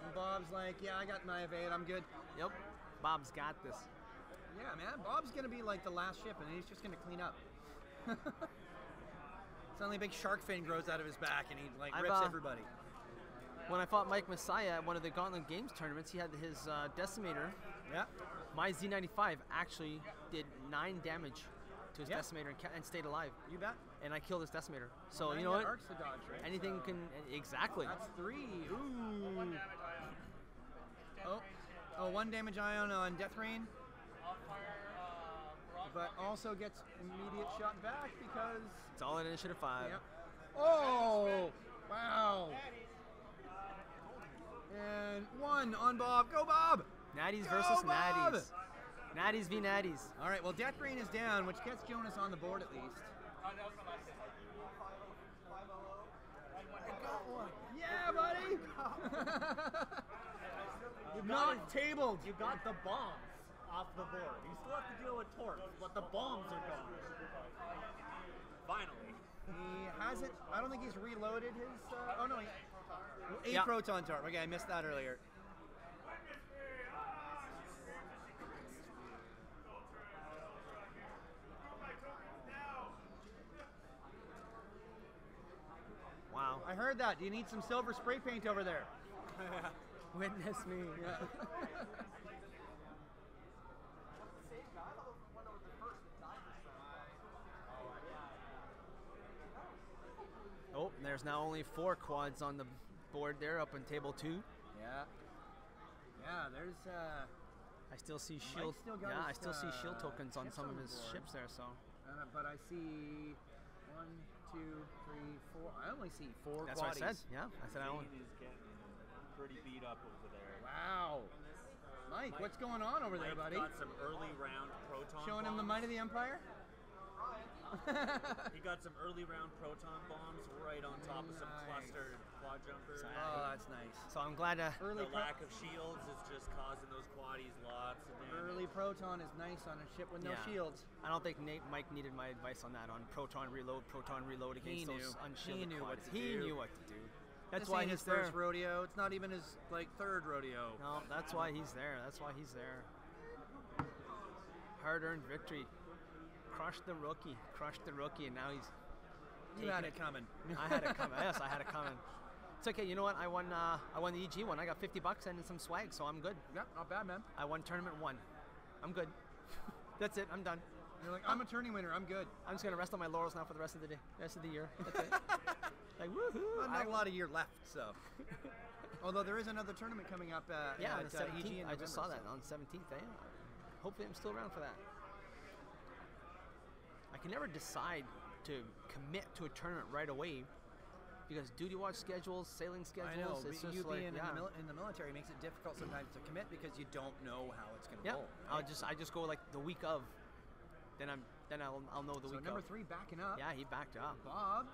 And Bob's like, yeah, I got my evade, I'm good. Yep. Bob's got this. Yeah, man. Bob's going to be like the last ship, and he's just going to clean up. Suddenly a big shark fin grows out of his back, and he like rips everybody. When I fought Mike Messiah at one of the Gauntlet Games tournaments, he had his Decimator. Yeah. My Z95 actually did 9 damage to his Decimator and stayed alive. You bet. And I killed his Decimator. So you know what? Arcs the dodge, right? Anything can exactly. That's 3. Ooh. 1 damage ion. Oh, 1 damage ion on Death Rain. But also gets immediate shot back because it's all in initiative 5. Yep. Oh! Wow. And 1 on Bob. Go Bob! Natties versus Bob! Natties. Natties v Natties. All right, well, Death Rain is down, which gets Jonas on the board at least. I got 1. Yeah, buddy! You've not tabled. You got the bombs off the board. You still have to deal with torps, but the bombs are gone. Finally. He hasn't, I don't think he's reloaded his, oh no, he, 8 proton torp. Okay, I missed that earlier. Wow. I heard that. Do you need some silver spray paint over there? Witness me. Yeah. Oh, there's now only 4 quads on the board there up in table 2. Yeah. Yeah, there's I still see shield. I still see shield tokens on some of his ships there, so. But I see 1, 2, 3, 4. I only see 4 quaddies. That's what I said. Yeah, I said I only. pretty beat up over there. Wow. Mike, what's going on over there, buddy? Got some early round proton Showing bombs. Him the might of the Empire? He got some early round proton bombs right on top of some clustered quad jumpers. Oh, that's nice. So I'm glad to... The lack of shields is just causing those quaddies lots of damage. Early proton is nice on a ship with no shields. I don't think Mike needed my advice on that, on proton reload against those unshielded quaddies. He knew what to do. That's why he's there. This ain't his first rodeo. It's not even his, like, third rodeo. No, that's why he's there. That's why he's there. Hard-earned victory. Crushed the rookie. Crushed the rookie, and now he's... You had it coming. I had it coming. Yes, I had it coming. It's okay. You know what? I won the EG one. I got $50 and some swag, so I'm good. Yep, not bad, man. I won tournament one. I'm good. That's it. I'm done. You're like, I'm a tourney winner. I'm good. I'm just going to rest on my laurels now for the rest of the day, rest of the year. That's it. Like, woohoo. Well, not a lot of year left, so. Although there is another tournament coming up on the 17th. EG in November, I just saw that on the 17th. Hopefully I'm still around for that. I can never decide to commit to a tournament right away because duty watch schedules, sailing schedules. I know, it's just in the military makes it difficult sometimes to commit because you don't know how it's going to roll. Right? I just go like the week of. Then I'll know the week. So number three backing up. Yeah, he backed up. Bob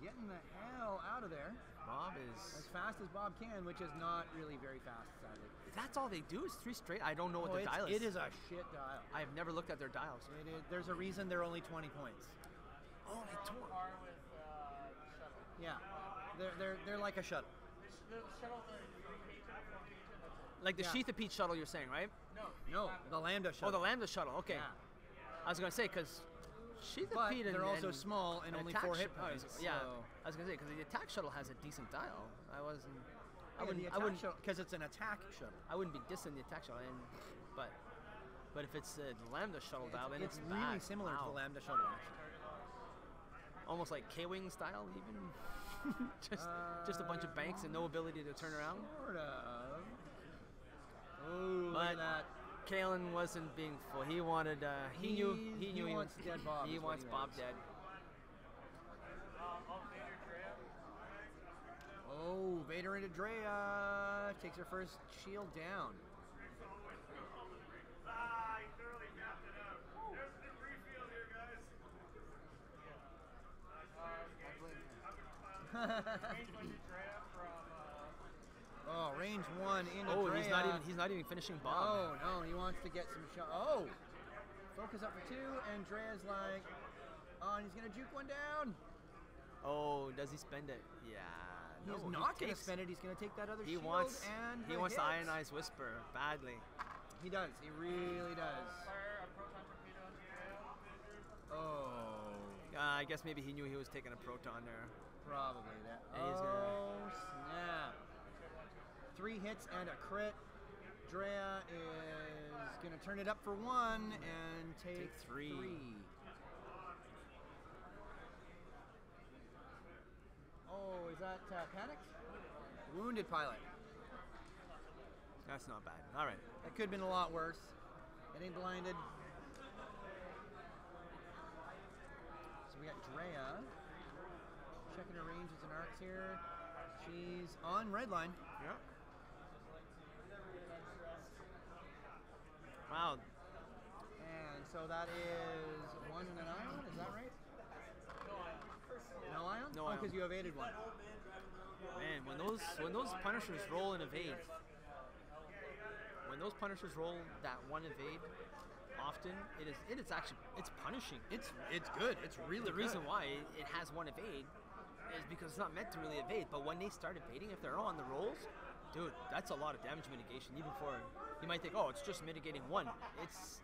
getting the hell out of there. Bob is as fast as Bob can, which is not really very fast, sadly. That's all they do is three straight. I don't know what the dial is. It is a shit dial. I have never looked at their dials. It is, there's a reason they're only 20 points. Only 20. Yeah, they're like a shuttle. Like the Sheath of Peach shuttle, you're saying, right? No, the Lambda shuttle. Oh, the Lambda shuttle. Okay. Yeah. I was gonna say because they're also small and only 4 hit points. So. Yeah, I was gonna say because the attack shuttle has a decent dial. I wouldn't because it's an attack shuttle. I wouldn't be dissing the attack shuttle, but if it's the Lambda shuttle dial, then it's really similar to the Lambda shuttle. Actually. Almost like K-Wing style, even just a bunch of banks and no ability to turn around. Sort of. Oh, but that. Calen wasn't being full. He wanted. He knew. He wants dead Bob. He wants Bob dead. Oh, Vader into Drea takes her first shield down. I thoroughly mapped it out. There's the free field here, guys. Oh, range one into Drea. Oh, he's not even finishing Bob. Oh, no, he wants to get some shot. Oh! Focus up for two, and Drea's like, oh, and he's going to juke one down. Oh, does he spend it? Yeah. He's not going to spend it. He's going to take that other shield and he wants to ionize Whisper badly. He does. He really does. Oh. I guess maybe he knew he was taking a proton there. Probably. That. Oh, snap. 3 hits and a crit. Drea is going to turn it up for 1 and take 3. Oh, is that panic? Wounded pilot. That's not bad. All right. That could have been a lot worse. Getting blinded. So we got Drea. Checking her ranges and arcs here. She's on red line. Yeah. Wow. And so that is 1 and an ion, is that right? No ion? No ion. Oh, because you evaded one. Man, when those Punishers roll and evade, when those Punishers roll that one evade, often it is actually, it's punishing. It's good. It's really good. The reason why it has one evade is because it's not meant to really evade, but when they start evading, if they're on the rolls, dude, that's a lot of damage mitigation. Even for, you might think, oh, it's just mitigating one. It's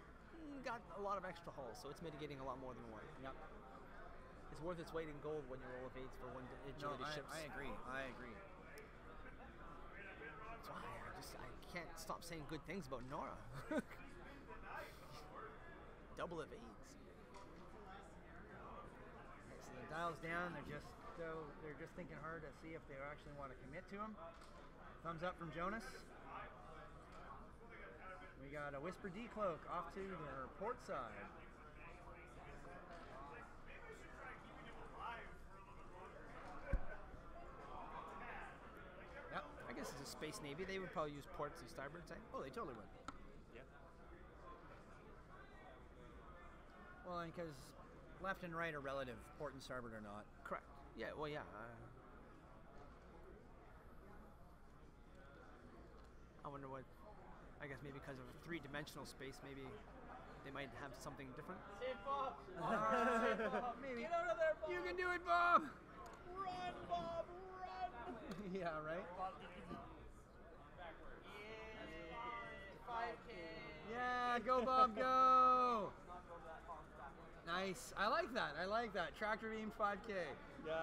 got a lot of extra hulls, so it's mitigating a lot more than one. Yep. It's worth its weight in gold when you roll evades for one agility ships. I agree. I agree. That's why I can't stop saying good things about Nora. Double evades. Okay, so the dial's down. They're just thinking hard to see if they actually want to commit to them. Thumbs up from Jonas. We got a Whisper Decloak off to their port side. Yep, I guess it's a space navy. They would probably use ports and starboard side. Oh, they totally would. Yeah. Well, because left and right are relative, port and starboard are not. Correct. Yeah. Well, yeah. I wonder what. I guess maybe because of a three-dimensional space, maybe they might have something different. Save Bob! Save Bob! Maybe. Get out of there, Bob! You can do it, Bob! Run, Bob! Run! Yeah, right? Yeah, 5K! Yeah, go, Bob, go! Nice. I like that. I like that. Tractor beam 5K. Yeah.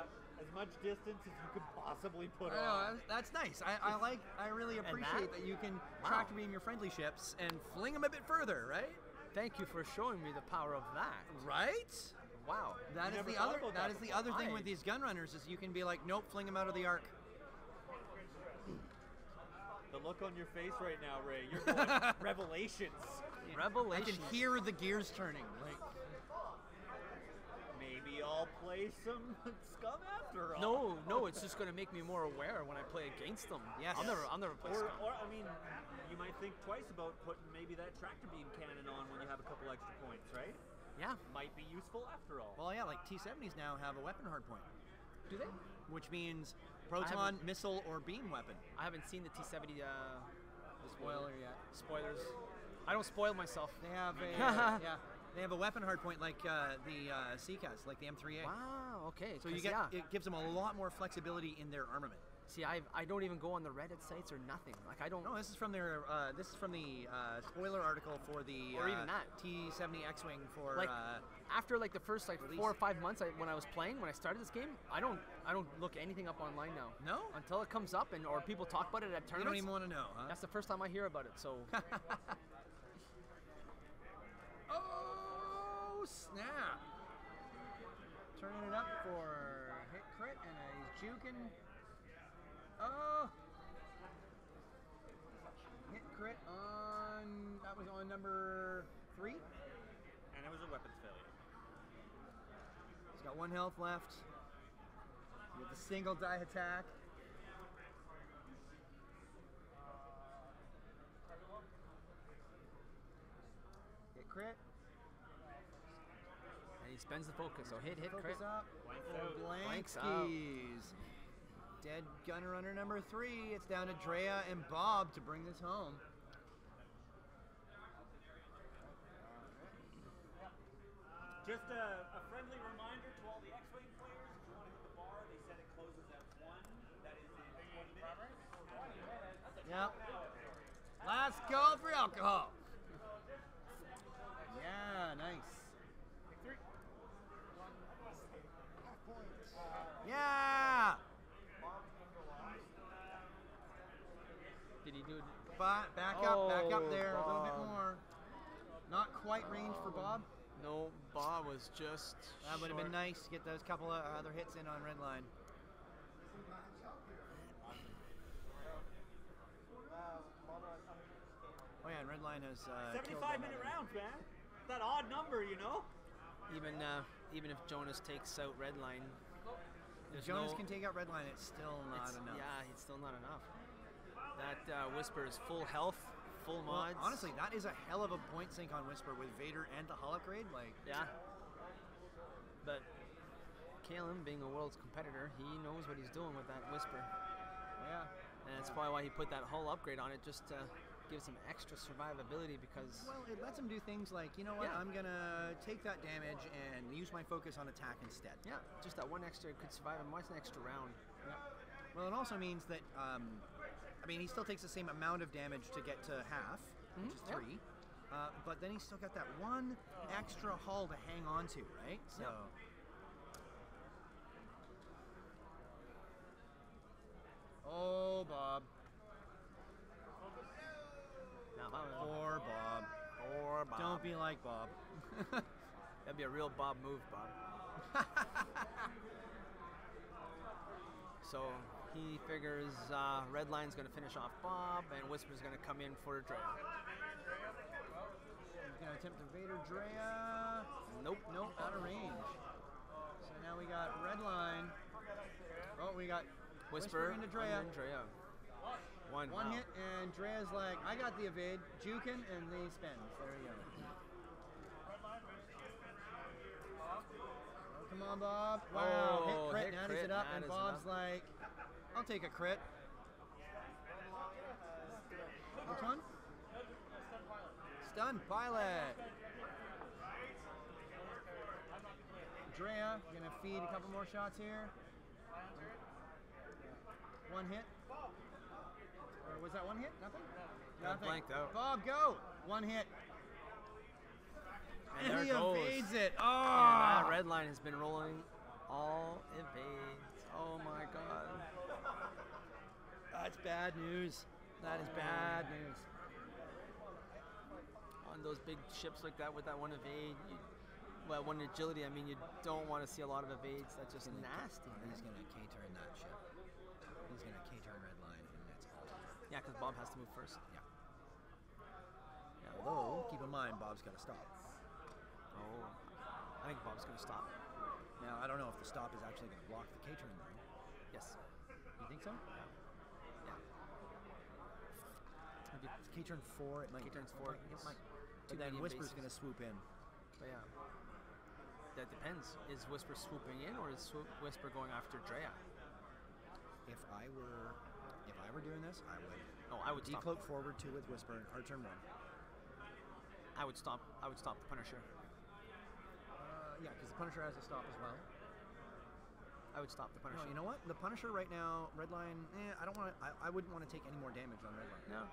As much distance as you could possibly put on. That's nice. I like. I really appreciate that you can tractor beam your friendly ships and fling them a bit further, right? Thank you for showing me the power of that. Right? Wow. That is the other. That is the other thing with these gun runners is you can be like, nope, fling them out of the arc. The look on your face right now, Ray. You're going revelations. Revelations. I can hear the gears turning. Like. Maybe I'll play some Scum after all. No, no, it's just going to make me more aware when I play against them. Yes. I'll never play Scum. Or, I mean, you might think twice about putting maybe that tractor beam cannon on when you have a couple extra points, right? Yeah. Might be useful after all. Well, yeah, like T-70s now have a weapon hardpoint. Do they? Which means proton, missile, or beam weapon. I haven't seen the T-70 spoiler yet. Spoilers. I don't spoil myself. They have a... yeah. They have a weapon hardpoint like the Seecast, like the M3A. Wow, okay. So you get, yeah. It gives them a lot more flexibility in their armament. See, I don't even go on the Reddit sites or nothing. Like I don't. No, this is from their this is from the spoiler article for the or even that T-70 X-Wing for like after like the first like release. 4 or 5 months when I was playing when I started this game, I don't look anything up online now. No, until it comes up and or people talk about it at tournaments. You don't even want to know. Huh? That's the first time I hear about it. So. Oh, snap! Turning it up for hit crit, and he's juking. Oh! Hit crit on... That was on number 3. And it was a weapons failure. He's got 1 health left. With a single die attack. Hit crit. And he spends the focus, so hit, hit, focus crit. Up. Blanks skis. Dead gun runner number 3. It's down to Drea and Bob to bring this home. Just a friendly reminder to all the X-Wing players, if you want to hit the bar, they said it closes at 1. That is in 1 minute. Yep. Last call for alcohol. Yeah, nice. Yeah! Did he do it? Back up there, Bob. A little bit more. Not quite range for Bob. No, Bob was just That would have been nice to get those couple of other hits in on red line. Oh yeah, and red line has 75-minute rounds, man. That odd number, you know? Even if Jonas takes out Redline, Jonas can take out Redline. It's still not enough. Yeah, it's still not enough. That Whisper is full health, full mods. Well, honestly, that is a hell of a point sink on Whisper with Vader and the Holoc raid. Like, yeah. But Calen, being a world's competitor, he knows what he's doing with that Whisper. Yeah. And that's probably why he put that whole upgrade on it, just to gives him extra survivability because... Well, it lets him do things like, you know what, yeah. I'm going to take that damage and use my focus on attack instead. Yeah, just that one extra could survive him once an extra round. Yeah. Well, it also means that, I mean, he still takes the same amount of damage to get to half, which is 3, yeah. But then he's still got that one extra hull to hang on to, right? So... Yeah. Oh, Bob. No, or Bob. Or Bob. Don't be like Bob. That'd be a real Bob move, Bob. So he figures Redline's going to finish off Bob, and Whisper's going to come in for Drea. He's going to attempt to Vader Drea. Nope, nope, out of range. So now we got Redline. Oh, we got Whisper into Drea. One hit, and Drea's like, I got the evade, juking, and then he spins. There you go. Oh, come on, Bob. Wow, hit crit, natties it up, and Bob's like, I'll take a crit. Which one? Stun pilot. Drea, gonna feed a couple more shots here. One hit. Or was that one hit? Nothing? Nothing. Blanked out. Bob, go! One hit. And he evades it. Oh! And that red line has been rolling all evades. Oh my god. That's bad news. That is bad news. On those big ships like that with that one evade, well, one agility, I mean, you don't want to see a lot of evades. That's just nasty. He's going to cater in that ship. He's going to cater in red line, and that's all. Yeah, because Bob has to move first. Yeah. Although, keep in mind, Bob's got to stop. Oh. I think Bob's going to stop. Now, I don't know if the stop is actually going to block the catering line. Yes. You think so? Yeah. K-turn 4, it might. K-turn 4, it might. But then Whisper's going to swoop in. But yeah. That depends. Is Whisper swooping in, or is Whisper going after Drea? If I were doing this, I would. Oh, I would decloak forward 2 with Whisper and hard turn 1. I would stop the Punisher. Yeah, because the Punisher has a stop as well. I would stop the Punisher. No, you know what? The Punisher right now, Redline. I don't want. I wouldn't want to take any more damage on Redline. No.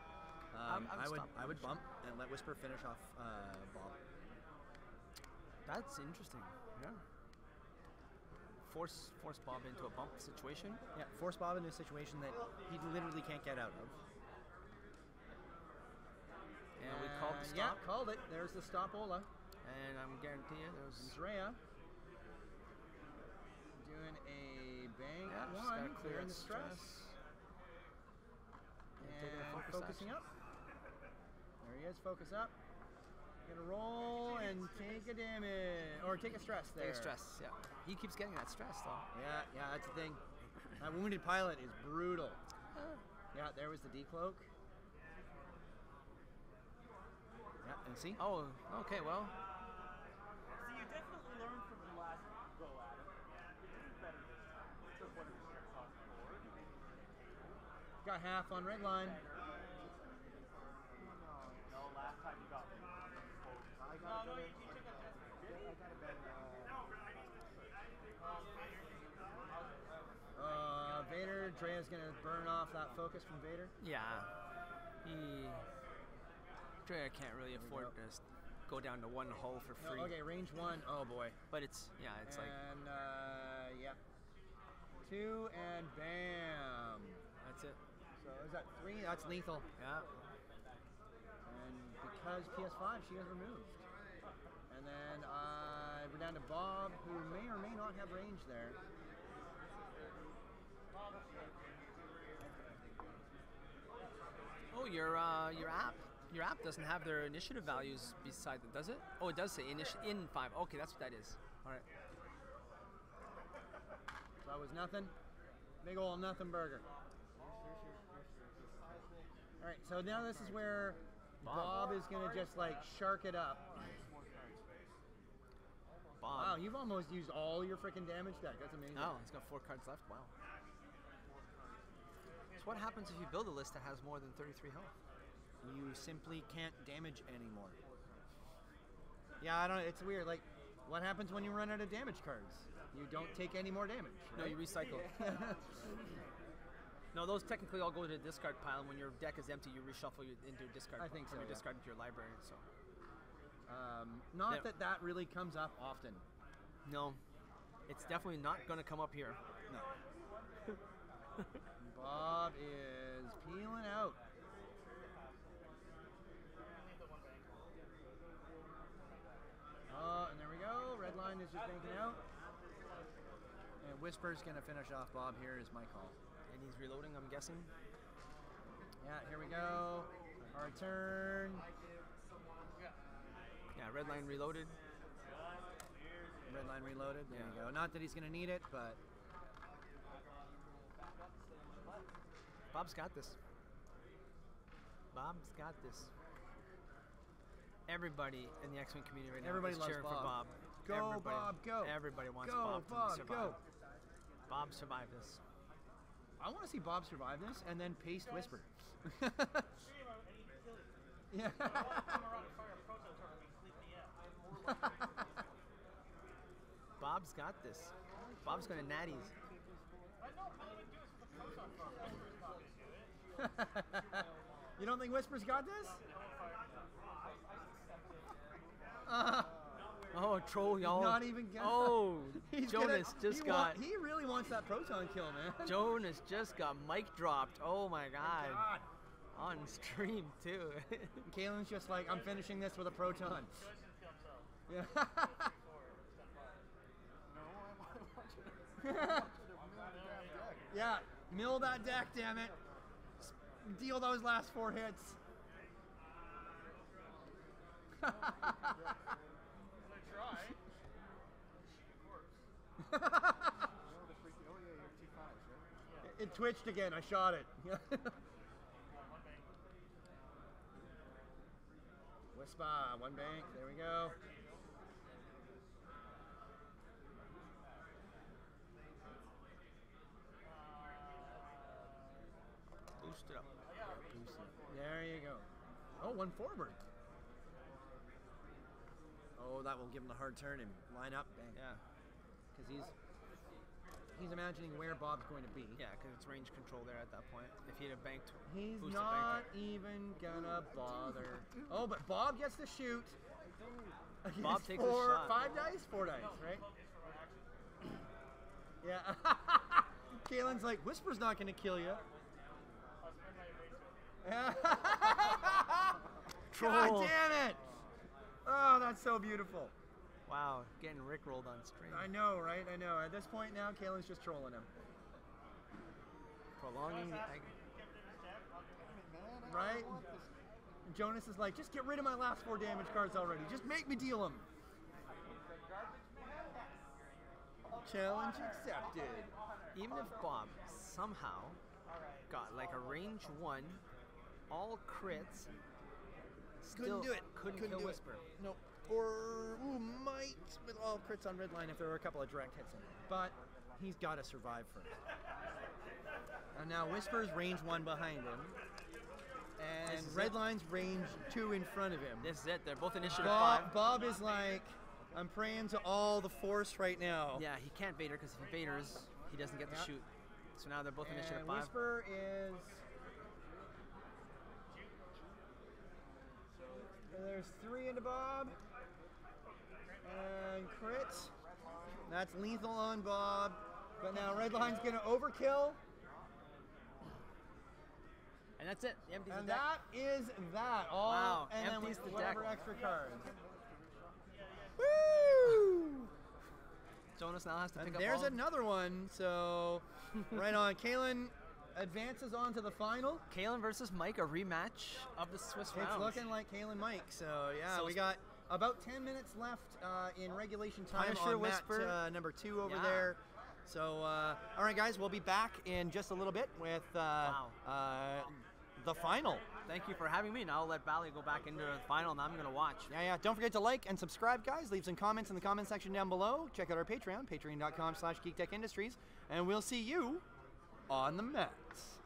I would bump and let Whisper finish off Bob. That's interesting. Yeah. Force Bob into a bump situation. Yeah, force Bob into a situation that he literally can't get out of. And we called the stop. Yeah, called it. There's the stop Ola. And I'm guaranteeing you, there's Drea doing a bang one, clearing the stress. And focusing up. There he is, focus up. Gonna roll and take a damage, or take a stress there. Take a stress, yeah. He keeps getting that stress though. Yeah, yeah, that's the thing. That wounded pilot is brutal. Yeah, there was the decloak. Yeah, and see? Oh, okay, well. So you definitely learned from the last go at it. Got half on red line. No, last time you got no, you took a test. Vader, Drea's gonna burn off that focus from Vader. Yeah. Drea can't really afford to go down to one hull for free. No, okay, range 1. Oh boy. But it's, yeah, it's and, like. And, yeah. 2 and bam. That's it. So is that 3? That's lethal. Yeah. And because PS5, she has removed. And then we're down to Bob, who may or may not have range there. Oh, your app doesn't have their initiative values beside it, does it? Oh, it does say in 5. Okay, that's what that is. All right. So that was nothing. Big ol' nothing burger. All right, so now this is where Bob is going to just, like, shark it up. Wow, you've almost used all your freaking damage deck. That's amazing. Oh, he's got 4 cards left. Wow. So what happens if you build a list that has more than 33 health? You simply can't damage anymore. Yeah, I don't know. It's weird. Like, what happens when you run out of damage cards? You don't take any more damage. Right? No, you recycle. No, those technically all go to the discard pile, and when your deck is empty, you reshuffle it into your discard pile. I think so, yeah. You discard into your library, so. Not that that really comes up often. No. It's definitely not going to come up here. No. Bob is peeling out. And there we go. Red line is just banking out. And Whisper's going to finish off Bob here is my call. And he's reloading, I'm guessing. Yeah, here we go. Our turn. Yeah, red line reloaded. Red line reloaded, there you go. Not that he's going to need it, but... Bob's got this. Bob's got this. Everybody in the X-Wing community right now is cheering for Bob. Go, everybody, Bob, go. Everybody wants Bob to survive. Go. Bob, survive this. I want to see Bob survive this and then paste Whisper. Yeah. Bob's got this. Bob's going to natties. I know. All you do is put proton car. Whisper's not going to do it. You don't think Whisper's got this? Oh, troll, y'all. Not even getting He really wants that proton kill, man. Jonas just got mic dropped. Oh, my God. On stream, too. Calen's just like, I'm finishing this with a proton. Yeah. Yeah, mill that deck, damn it. Deal those last four hits. It twitched again. I shot it. Whisper, one bank. There we go. Boost it up. There you go. Oh, one forward. Oh, that will give him the hard turn and line up. Bang. Yeah. Because he's imagining where Bob's going to be. Yeah, because it's range control there at that point. If he'd have banked, he's not even gonna bother. Oh, but Bob gets to shoot. Bob takes a shot. Four dice, right? Yeah. Calen's like, Whisper's not gonna kill you. God damn it! Oh, that's so beautiful. Wow, getting rickrolled on stream. I know, right? I know. At this point now, Calen's just trolling him. Prolonging the agony. Right? Jonas is like, just get rid of my last four damage cards already. Just make me deal them. Challenge accepted. Even if Bob somehow got like a range one, all crits. Still couldn't do it. Couldn't kill Whisper. Nope. Or might with all crits on red line if there were a couple of direct hits in it. But he's got to survive first. And now Whisper's range one behind him, and red line's range two in front of him. This is it. They're both initiative five. Bob is like, I'm praying to all the force right now. Yeah, he can't Vader because if he Vaders, he doesn't get to shoot. So now they're both initiative five. Whisper is. There's three into Bob. And crit. That's lethal on Bob. But now red line's going to overkill. And that's it. He empties the deck. That is that. Wow. And empties then whatever extra cards. Woo! Jonas now has to pick up. There's another one. So right on. Calen advances on to the final. Calen versus Mike, a rematch of the Swiss round. It's looking like Calen Mike. So yeah, so we got about 10 minutes left in regulation time on Whisper number two over there. So all right, guys, we'll be back in just a little bit with the final. Thank you for having me. Now I'll let Bally go back into the final, and I'm going to watch. Yeah, yeah. Don't forget to like and subscribe, guys. Leave some comments in the comment section down below. Check out our Patreon, patreon.com/geektechindustries, and we'll see you on the mats.